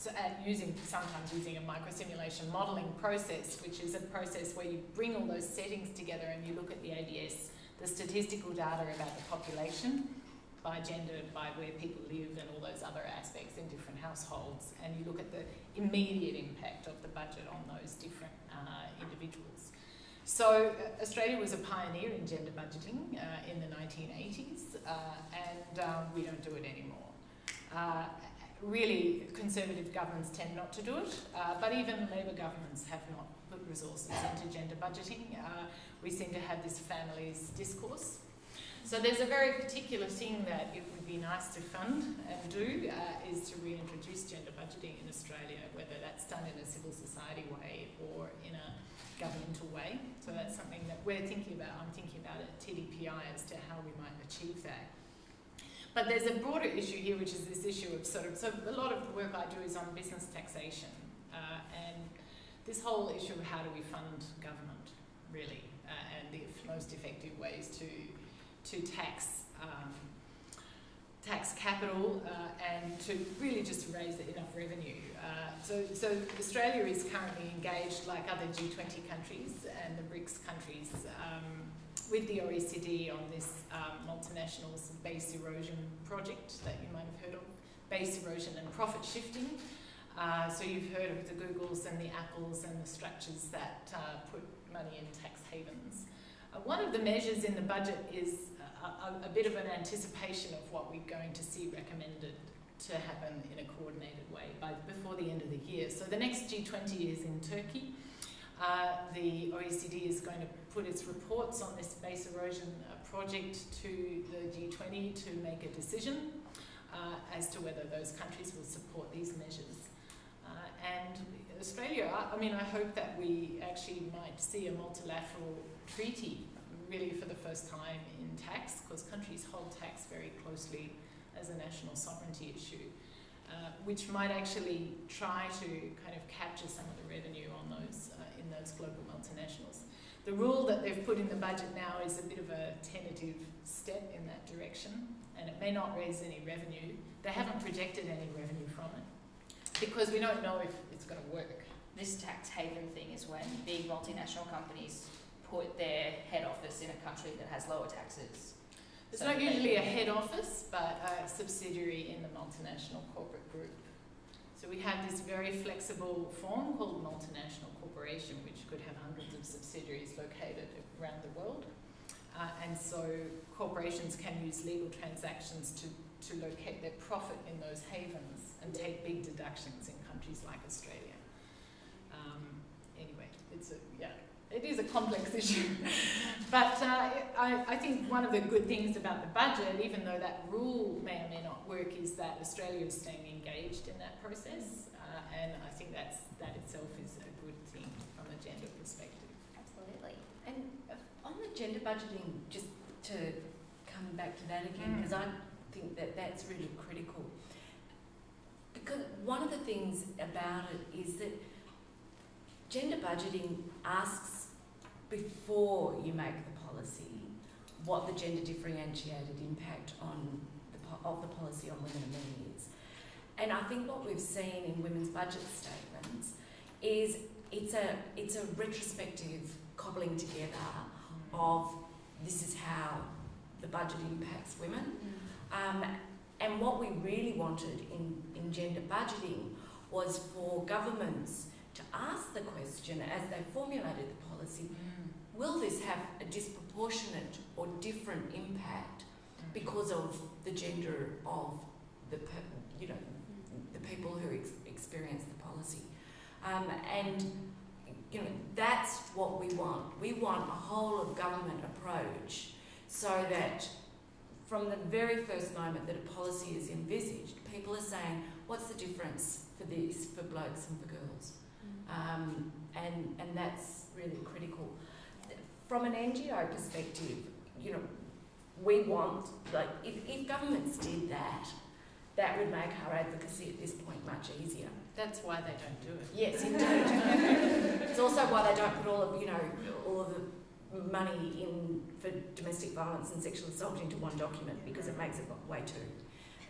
so and using, sometimes using a microsimulation modelling process, which is a process where you bring all those settings together and you look at the A B S, the statistical data about the population by gender, by where people live and all those other aspects in different households, and you look at the immediate impact of the budget on those different uh, individuals. So uh, Australia was a pioneer in gender budgeting uh, in the nineteen eighties, uh, and um, we don't do it anymore. Uh, really, conservative governments tend not to do it, uh, but even Labor governments have not put resources into gender budgeting. Uh, We seem to have this families discourse. So there's a very particular thing that it would be nice to fund and do uh, is to reintroduce gender budgeting in Australia, whether that's done in a civil society way or in a governmental way. So that's something that we're thinking about. I'm thinking about at T D P I as to how we might achieve that. But there's a broader issue here, which is this issue of sort of, so a lot of the work I do is on business taxation uh, and this whole issue of how do we fund government, really. Uh, and the most effective ways to to tax um, tax capital uh, and to really just raise enough revenue. Uh, so, so Australia is currently engaged, like other G twenty countries and the BRICS countries, um, with the O E C D on this um, multinational base erosion project that you might have heard of, base erosion and profit shifting. Uh, so you've heard of the Googles and the Apples and the structures that uh, put money in tax havens. Uh, one of the measures in the budget is a, a, a bit of an anticipation of what we're going to see recommended to happen in a coordinated way by, before the end of the year. So the next G twenty is in Turkey. Uh, the O E C D is going to put its reports on this base erosion uh, project to the G twenty to make a decision uh, as to whether those countries will support these measures. Uh, and Australia, I mean, I hope that we actually might see a multilateral treaty really for the first time in tax, because countries hold tax very closely as a national sovereignty issue, uh, which might actually try to kind of capture some of the revenue on those uh, in those global multinationals. The rule that they've put in the budget now is a bit of a tentative step in that direction, and it may not raise any revenue. They haven't projected any revenue from it, because we don't know if it's going to work. This tax haven thing is when big multinational companies put their head office in a country that has lower taxes. It's so not usually a head office, but a subsidiary in the multinational corporate group. So we have this very flexible form called multinational corporation, which could have hundreds of subsidiaries located around the world. Uh, and so corporations can use legal transactions to, to locate their profit in those havens and take big deductions in countries like Australia. Um, anyway, it's a, yeah, it is a complex issue. But uh, I, I think one of the good things about the budget, even though that rule may or may not work, is that Australia is staying engaged in that process. Uh, and I think that's, that itself is a good thing from a gender perspective. Absolutely. And on the gender budgeting, just to come back to that again, because mm. I think that that's really critical. Because one of the things about it is that gender budgeting asks, before you make the policy, what the gender differentiated impact on the po of the policy on women and men is. And I think what we've seen in women's budget statements is it's a, it's a retrospective cobbling together mm. of this is how the budget impacts women. Mm. Um, and what we really wanted in, in gender budgeting was for governments to ask the question, as they formulated the policy, mm. will this have a disproportionate or different impact mm. because of the gender of the, you know, mm. the people who ex experience the policy? Um, and you know, that's what we want. We want a whole of government approach, so that from the very first moment that a policy is envisaged, people are saying, what's the difference for this, for blokes and for girls? Um, and, and that's really critical. From an N G O perspective, you know, we want, like, if, if governments did that, that would make our advocacy at this point much easier. That's why they don't do it. Yes, indeed. It's also why they don't put all of, you know, all of the money in for domestic violence and sexual assault into one document, because it makes it way too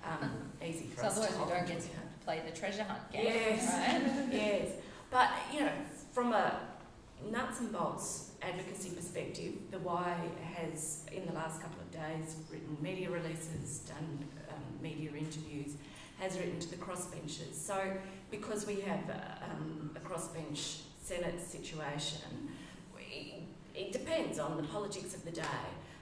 um, easy for so us. Otherwise, you don't get to play the treasure hunt game. Yes, right? Yes. But, you know, from a nuts and bolts advocacy perspective, the Y has, in the last couple of days, written media releases, done um, media interviews, has written to the crossbenchers. So, because we have a, um, a crossbench Senate situation, we, it depends on the politics of the day.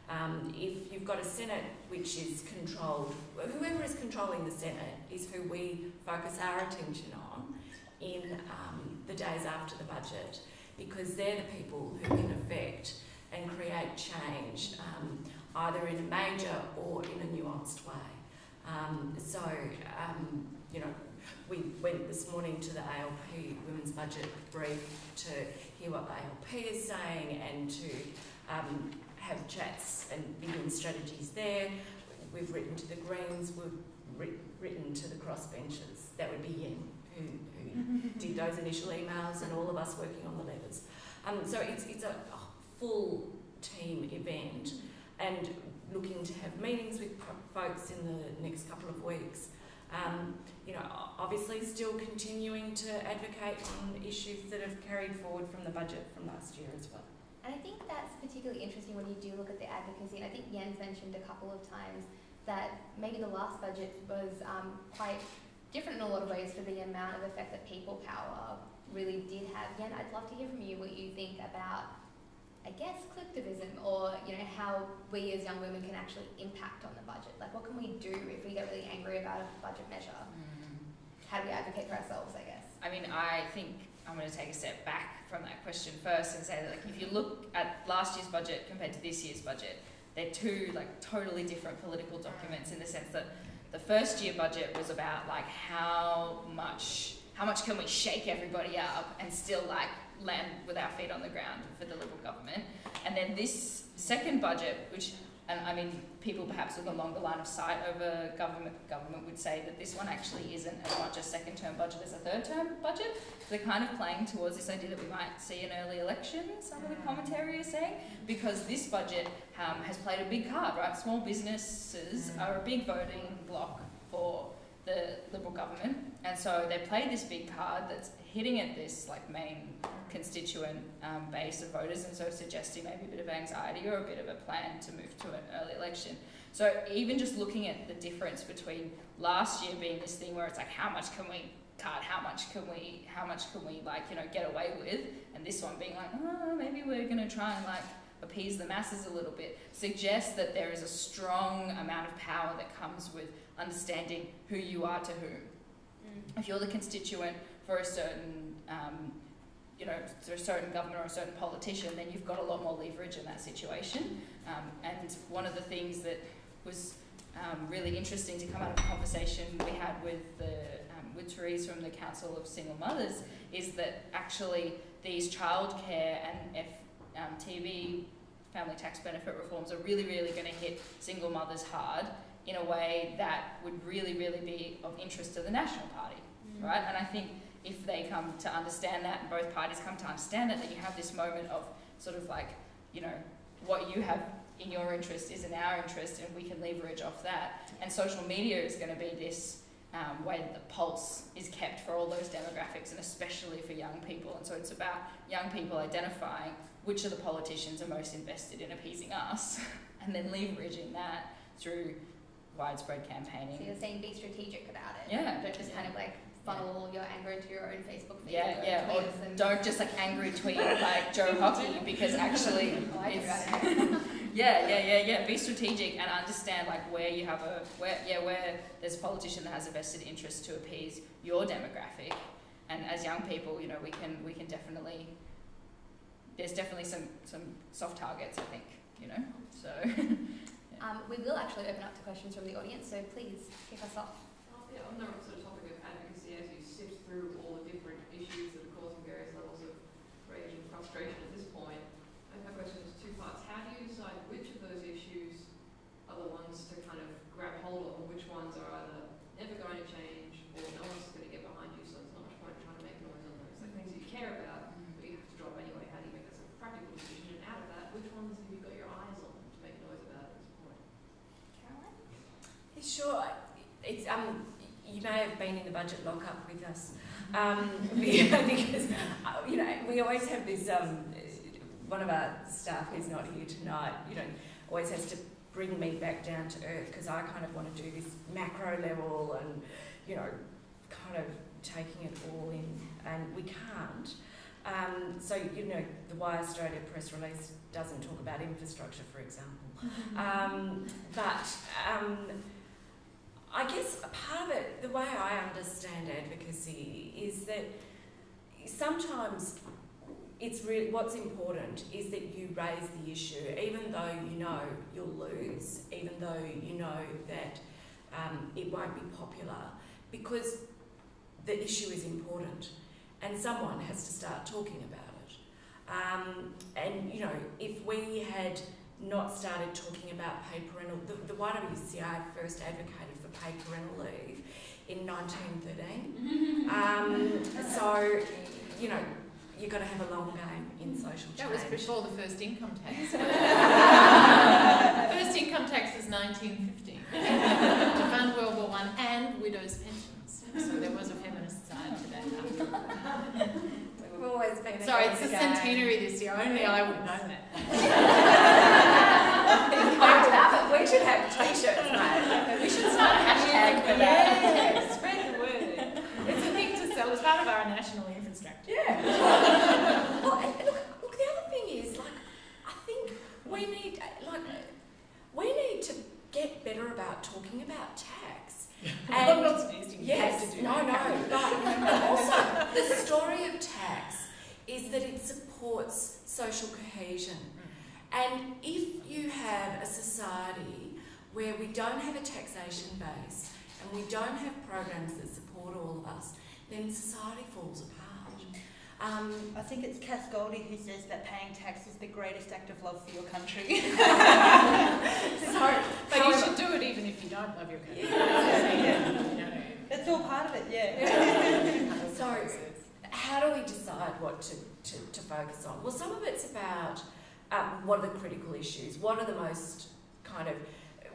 Um, if you've got a Senate which is controlled, whoever is controlling the Senate is who we focus our attention on in um, the days after the budget, because they're the people who can affect and create change, um, either in a major or in a nuanced way. Um, so, um, you know, we went this morning to the A L P Women's Budget Brief to hear what the A L P is saying, and to um, have chats and building strategies there. We've written to the Greens, we've written to the crossbenchers. That would be Yen, who, who did those initial emails, and all of us working on the levers. Um, so it's, it's a full team event, and looking to have meetings with folks in the next couple of weeks. Um, you know, obviously still continuing to advocate on issues that have carried forward from the budget from last year as well. And I think that's particularly interesting when you do look at the advocacy. I think Yen's mentioned a couple of times that maybe the last budget was um, quite different in a lot of ways for the amount of effect that people power really did have. Yen, I'd love to hear from you what you think about, I guess, collectivism, or, you know, how we as young women can actually impact on the budget. Like, what can we do if we get really angry about a budget measure? Mm. How do we advocate for ourselves, I guess? I mean, I think I'm going to take a step back from that question first and say that, like, if you look at last year's budget compared to this year's budget, they're two, like, totally different political documents, in the sense that the first year budget was about, like, how much how much can we shake everybody up and still, like, land with our feet on the ground for the Liberal government. And then this second budget, which, and I mean, people perhaps with a longer line of sight over government government would say that this one actually isn't as much a second term budget as a third term budget. So they're kind of playing towards this idea that we might see an early election, some of the commentary is saying, because this budget um, has played a big card, right? Small businesses are a big voting block for the Liberal government, and so they played this big card that's hitting at this, like, main constituent um, base of voters, and so suggesting maybe a bit of anxiety or a bit of a plan to move to an early election. So even just looking at the difference between last year being this thing where it's like, how much can we card, how much can we, how much can we like, you know, get away with? And this one being like, oh, maybe we're going to try and like appease the masses a little bit, suggests that there is a strong amount of power that comes with understanding who you are to whom. Mm. If you're the constituent for a certain, um, you know, for a certain governor or a certain politician, then you've got a lot more leverage in that situation. Um, and one of the things that was um, really interesting to come out of a conversation we had with the um, with Therese from the Council of Single Mothers is that actually these childcare and F Um, T B, family tax benefit reforms are really, really going to hit single mothers hard in a way that would really, really be of interest to the National Party, mm. right? And I think if they come to understand that, and both parties come to understand it, then you have this moment of sort of like, you know, what you have in your interest is in our interest, and we can leverage off that. And social media is going to be this Um, way that the pulse is kept for all those demographics, and especially for young people. And so it's about young people identifying which of the politicians are most invested in appeasing us, and then leveraging that through widespread campaigning. So you're saying be strategic about it. Yeah. Don't just yeah. kind of like funnel all yeah. your anger into your own Facebook feed. Yeah, yeah. Or don't just like angry tweet like Joe Hockey, because actually oh, it's... Yeah, yeah, yeah, yeah. Be strategic and understand like where you have a where yeah where there's a politician that has a vested interest to appease your demographic. And as young people, you know, we can we can definitely there's definitely some some soft targets, I think, you know. So yeah. um, we will actually open up to questions from the audience. So please kick us off. Oh, yeah, on the sort of topic of advocacy, as you sift through all the different issues that are causing various levels of rage and frustration at this point, I have a question. How do you decide which of those issues are the ones to kind of grab hold of, and which ones are either never going to change or no one's going to get behind you, so it's not much point trying to make noise on those, like things that you care about but you have to drop anyway? How do you make that sort of practical decision? And out of that, which ones have you got your eyes on to make noise about at this point? Caroline? Sure. It's, um, you may have been in the budget lockup with us um, because you know, we always have this... Um, one of our staff who's not here tonight, you know, always has to bring me back down to earth, because I kind of want to do this macro level and, you know, kind of taking it all in, and we can't. Um, so, you know, the Y Australia press release doesn't talk about infrastructure, for example. um, but um, I guess a part of it, the way I understand advocacy is that sometimes It's really, what's important is that you raise the issue, even though you know you'll lose, even though you know that um, it won't be popular, because the issue is important and someone has to start talking about it. Um, and, you know, if we had not started talking about paid parental, the, the Y W C A first advocated for paid parental leave in nineteen thirteen. um, so, you know, you've got to have a long game in social change. That was before the first income tax. The first income tax is nineteen fifty to fund World War One and widows' pensions. So there was a feminist side to that. We've always been. Sorry, it's the centenary this year. Only I would know that. We should have T-shirts, mate. We should start a hashtag for that. Yeah, spread the word. It's a thing to sell. It's part of our national interest. Yeah. Well, and look, look, the other thing is, like, I think we need, like, we need to get better about talking about tax. And well, yes, to do no, that. no, but also the story of tax is that it supports social cohesion. And if you have a society where we don't have a taxation base and we don't have programs that support all of us, then society falls apart. Um, I think it's Cass Goldie who says that paying tax is the greatest act of love for your country. Sorry, but however, you should do it even if you don't love your country. Yeah. Yeah. No. It's all part of it, yeah. yeah. So how do we decide what to, to, to focus on? Well, some of it's about um, what are the critical issues, what are the most kind of,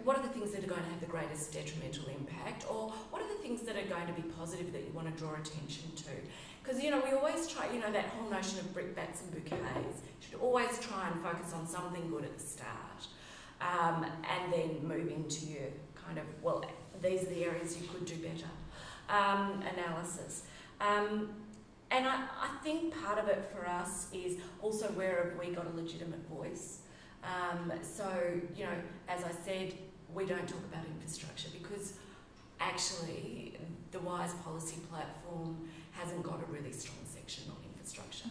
what are the things that are going to have the greatest detrimental impact, or what are the things that are going to be positive that you want to draw attention to? Because, you know, we always try, you know, that whole notion of brickbats and bouquets, should always try and focus on something good at the start, um, and then move into your kind of, well, these are the areas you could do better um, analysis. Um, and I, I think part of it for us is also where have we got a legitimate voice. Um, so, you know, as I said, we don't talk about infrastructure because actually the WISE policy platform hasn't got a really strong section on infrastructure.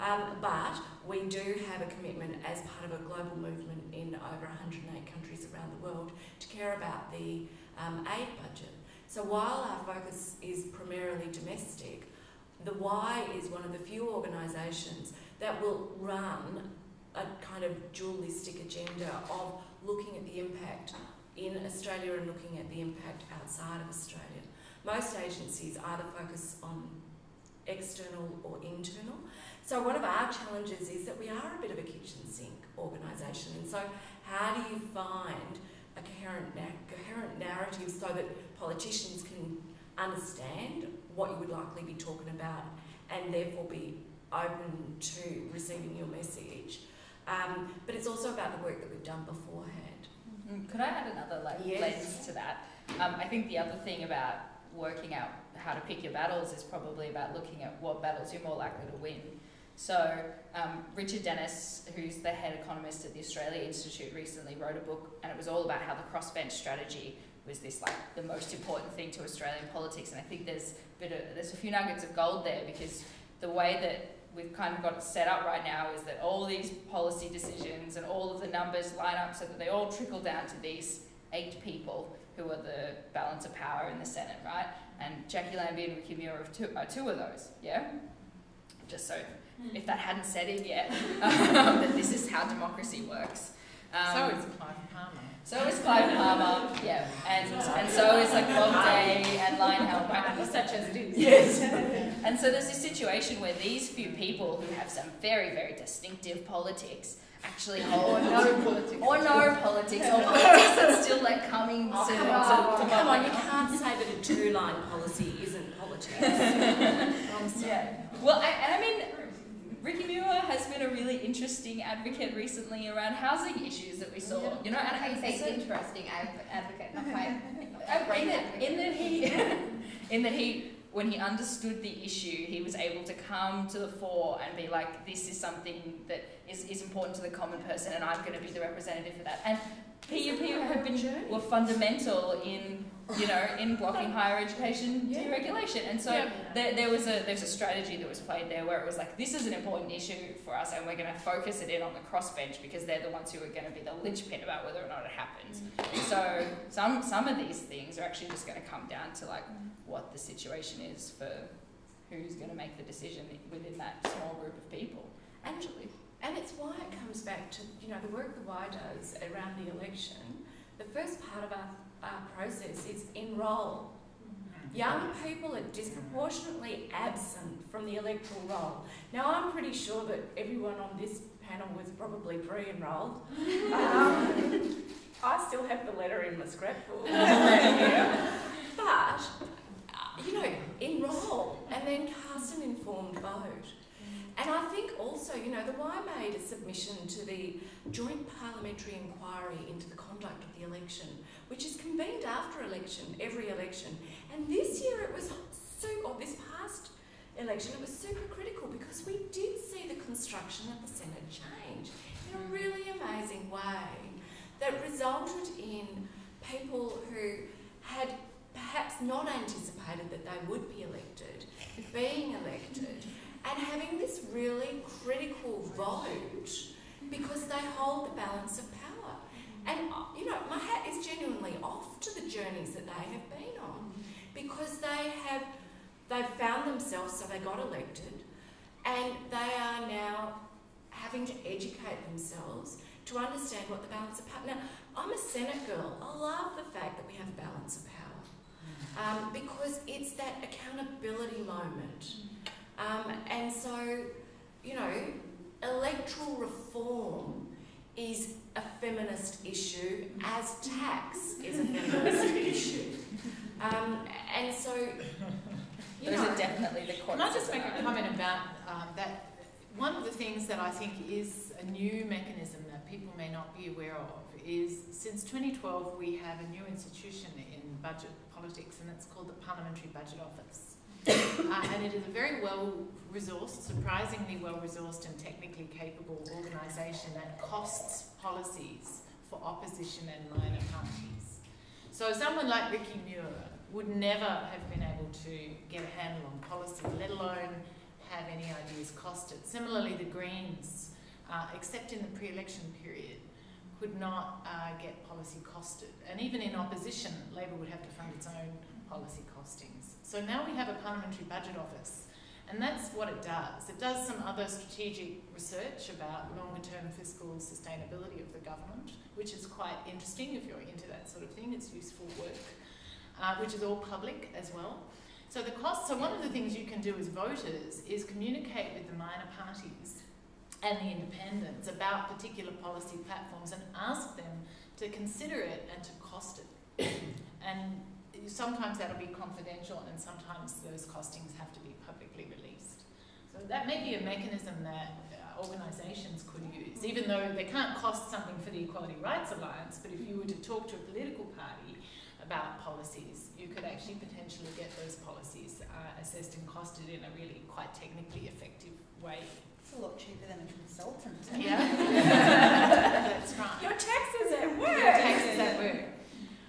Um, but we do have a commitment as part of a global movement in over one hundred and eight countries around the world to care about the um, aid budget. So while our focus is primarily domestic, the Y is one of the few organisations that will run a kind of dualistic agenda of looking at the impact in Australia and looking at the impact outside of Australia. Most agencies either focus on external or internal. So one of our challenges is that we are a bit of a kitchen sink organisation, and so how do you find a coherent, na coherent narrative so that politicians can understand what you would likely be talking about and therefore be open to receiving your message? Um, but it's also about the work that we've done beforehand. Mm-hmm. Could I add another like yes. lens to that? Um, I think the other thing about working out how to pick your battles is probably about looking at what battles you're more likely to win. So um, Richard Dennis, who's the head economist at the Australia Institute, recently wrote a book, and it was all about how the crossbench strategy was this like the most important thing to Australian politics. And I think there's a bit of, there's a few nuggets of gold there, because the way that we've kind of got it set up right now is that all these policy decisions and all of the numbers line up so that they all trickle down to these eight people who are the balance of power in the Senate, right? And Jackie Lambie and Ricky Muir are two, are two of those, yeah? Just so, if that hadn't set in yet, that this is how democracy works. Um, so is Clive Palmer. So is Clive Palmer, yeah. And, and so is like Bob Day and Lionel Mackie, such as it is. Yes. And so there's this situation where these few people who have some very, very distinctive politics actually hold, or no politics, or no politics, or politics that's still like coming oh, to, come, to, on, to come on, you can't say that a two-line policy isn't politics. Yeah. Well, I, and I mean, Ricky Muir has been a really interesting advocate recently around housing issues that we saw. Yeah. You know, and I think so, interesting advocate, not quite. In that, in that he, in that he. When he understood the issue, he was able to come to the fore and be like, this is something that is, is important to the common person, and I'm going to be the representative for that. And P U P have been were fundamental in, you know, in blocking higher education yeah. deregulation. And so yeah. there, there was a there's a strategy that was played there where it was like, this is an important issue for us, and we're going to focus it in on the crossbench because they're the ones who are going to be the linchpin about whether or not it happens. Mm. So some some of these things are actually just going to come down to like what the situation is for who's going to make the decision within that small group of people. Actually, and it's why it comes back to, you know, the work the Y does around the election. The first part of our, our process is enrol. Young people are disproportionately absent from the electoral roll. Now, I'm pretty sure that everyone on this panel was probably pre-enrolled. Um, I still have the letter in my scrapbook. But, you know, enrol and then cast an informed vote. And I think also, you know, the Y made a submission to the Joint Parliamentary Inquiry into the Conduct of the Election, which is convened after election, every election. And this year it was super, or this past election, it was super critical because we did see the construction of the Senate change in a really amazing way that resulted in people who had perhaps not anticipated that they would be elected, being elected, and having this really critical vote because they hold the balance of power. And, you know, my hat is genuinely off to the journeys that they have been on because they have, they've found themselves, so they got elected, and they are now having to educate themselves to understand what the balance of power. Now, I'm a Senate girl. I love the fact that we have a balance of power um, because it's that accountability moment. Um, and so, you know, electoral reform is a feminist issue, as tax is a feminist issue. Um, and so, you Those know, are definitely the court. Can I just make a comment about um, that? One of the things that I think is a new mechanism that people may not be aware of is since twenty twelve we have a new institution in budget politics, and it's called the Parliamentary Budget Office. uh, and it is a very well-resourced, surprisingly well-resourced and technically capable organisation that costs policies for opposition and minor parties. So someone like Ricky Muir would never have been able to get a handle on policy, let alone have any ideas costed. Similarly, the Greens, uh, except in the pre-election period, could not uh, get policy costed. And even in opposition, Labor would have to fund its own policy costings. So now we have a Parliamentary Budget Office, and that's what it does. It does some other strategic research about longer-term fiscal sustainability of the government, which is quite interesting if you're into that sort of thing. It's useful work, uh, which is all public as well. So the cost, so one of the things you can do as voters is communicate with the minor parties and the independents about particular policy platforms and ask them to consider it and to cost it. And sometimes that'll be confidential and sometimes those costings have to be publicly released. So that may be a mechanism that uh, organisations could use, even though they can't cost something for the Equality Rights Alliance, but if you were to talk to a political party about policies, you could actually potentially get those policies uh, assessed and costed in a really quite technically effective way. It's a lot cheaper than a consultant. Yeah, that's right. Your taxes at work. Your taxes at work.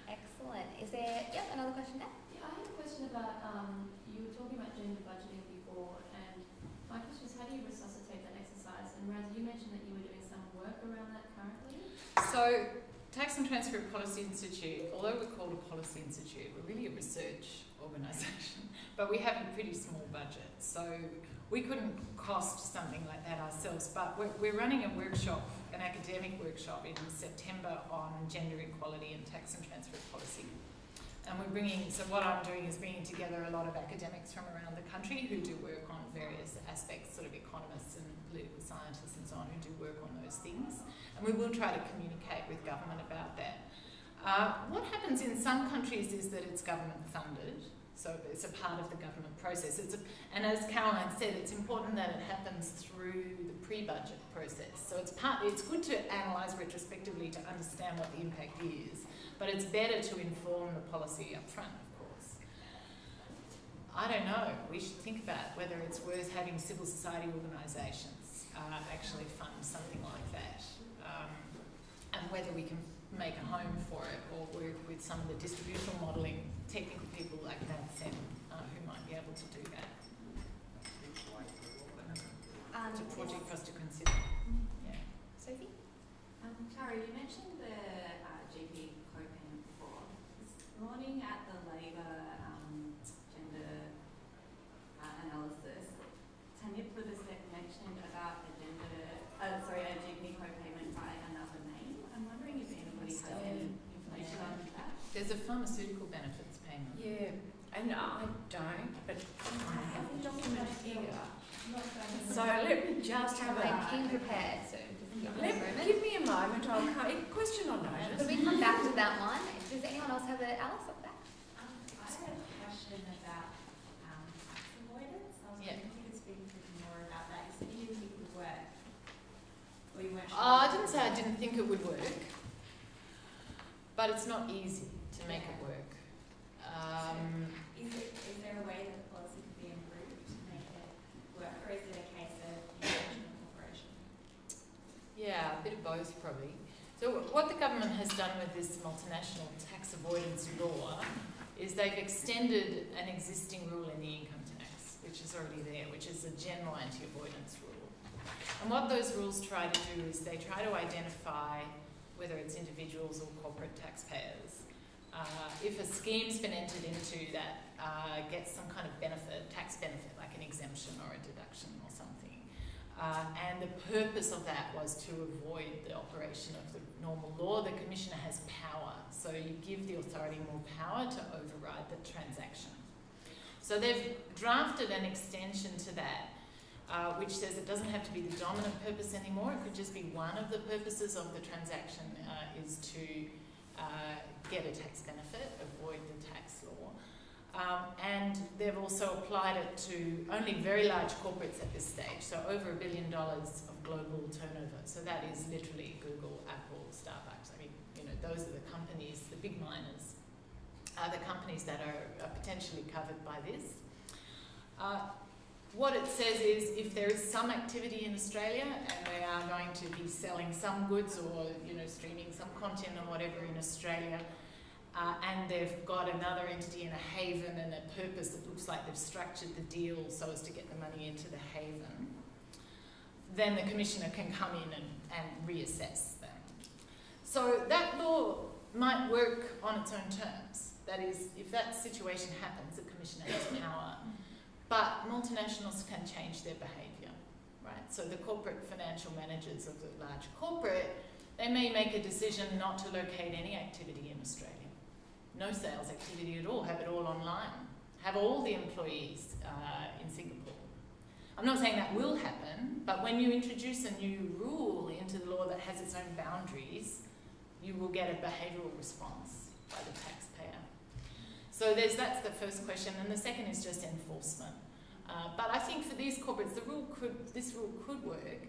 Excellent. Is there yep, another question there? Yeah, I had a question about, um, you were talking about gender budgeting before, and my question is, how do you resuscitate that exercise? And Miranda, you mentioned that you were doing some work around that currently. So, Tax and Transfer Policy Institute, although we're called a policy institute, we're really a research organisation, but we have a pretty small budget, so we couldn't cost something like that ourselves, but we're, we're running a workshop, an academic workshop in September on gender equality and tax and transfer policy. And we're bringing, so what I'm doing is bringing together a lot of academics from around the country who do work on various aspects, sort of economists and political scientists and so on, who do work on those things. And we will try to communicate with government about that. Uh, what happens in some countries is that it's government funded, so it's a part of the government process. It's a, and as Caroline said, it's important that it happens through the pre-budget process. So it's partly, it's good to analyse retrospectively to understand what the impact is, but it's better to inform the policy up front, of course. I don't know. We should think about whether it's worth having civil society organisations uh, actually fund something like that, um, and whether we can make a home for it or work with some of the distributional modelling technical people like that Sam, uh, who might be able to do that. Um, it's a project for us to consider. Yeah. Sophie? Um, Tara, you mentioned the uh, G P co-payment before. This morning at the Labor um, gender uh, analysis, Tanya Plibersek mentioned about a gender, uh, sorry, a G P co-payment by another name. I'm wondering if anybody has any information yeah. on that. There's a pharmaceutical benefits payment. Yeah, and I don't, but I have a document here. So let me just have a... I came prepared, so... Let, give me a moment, I'll come. A question on notice. Could we come back to that one? Does anyone else have a Alice up there? Um, I had a question about um, tax avoidance. I was wondering if you could speak a bit more about that. You said you didn't think it would work. Or you weren't sure. Oh, I didn't say I didn't think it would work. But it's not easy to make yeah. it work. Um, so is, it, is there a way that the policy could be improved to make it work? Or is it a case of international cooperation? Yeah, a bit of both probably. So what the government has done with this multinational tax avoidance law is they've extended an existing rule in the income tax, which is already there, which is a general anti-avoidance rule. And what those rules try to do is they try to identify whether it's individuals or corporate taxpayers. Uh, if a scheme's been entered into that uh, gets some kind of benefit, tax benefit, like an exemption or a deduction or something, uh, and the purpose of that was to avoid the operation of the normal law, the commissioner has power. So you give the authority more power to override the transaction. So they've drafted an extension to that, Uh, which says it doesn't have to be the dominant purpose anymore. It could just be one of the purposes of the transaction uh, is to uh, get a tax benefit, avoid the tax law. Um, and they've also applied it to only very large corporates at this stage, so over a billion dollars of global turnover. So that is literally Google, Apple, Starbucks. I mean, you know, those are the companies, the big miners, are the companies that are, are potentially covered by this. Uh, what it says is if there is some activity in Australia and they are going to be selling some goods or you know streaming some content or whatever in Australia, uh, and they've got another entity in a haven and a purpose that looks like they've structured the deal so as to get the money into the haven, then the Commissioner can come in and, and reassess that. So that law might work on its own terms. That is, if that situation happens, the Commissioner has power. But multinationals can change their behaviour, right? So the corporate financial managers of the large corporate, they may make a decision not to locate any activity in Australia. No sales activity at all, have it all online. Have all the employees uh, in Singapore. I'm not saying that will happen, but when you introduce a new rule into the law that has its own boundaries, you will get a behavioural response by the taxpayer. So there's, that's the first question, and the second is just enforcement. Uh, but I think for these corporates, the rule could, this rule could work,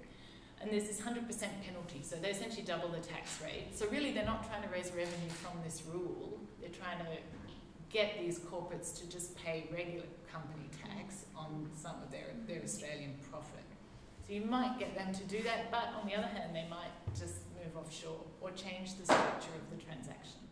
and there's this one hundred percent penalty, so they essentially double the tax rate. So really they're not trying to raise revenue from this rule, they're trying to get these corporates to just pay regular company tax on some of their, their Australian profit. So you might get them to do that, but on the other hand, they might just move offshore or change the structure of the transaction.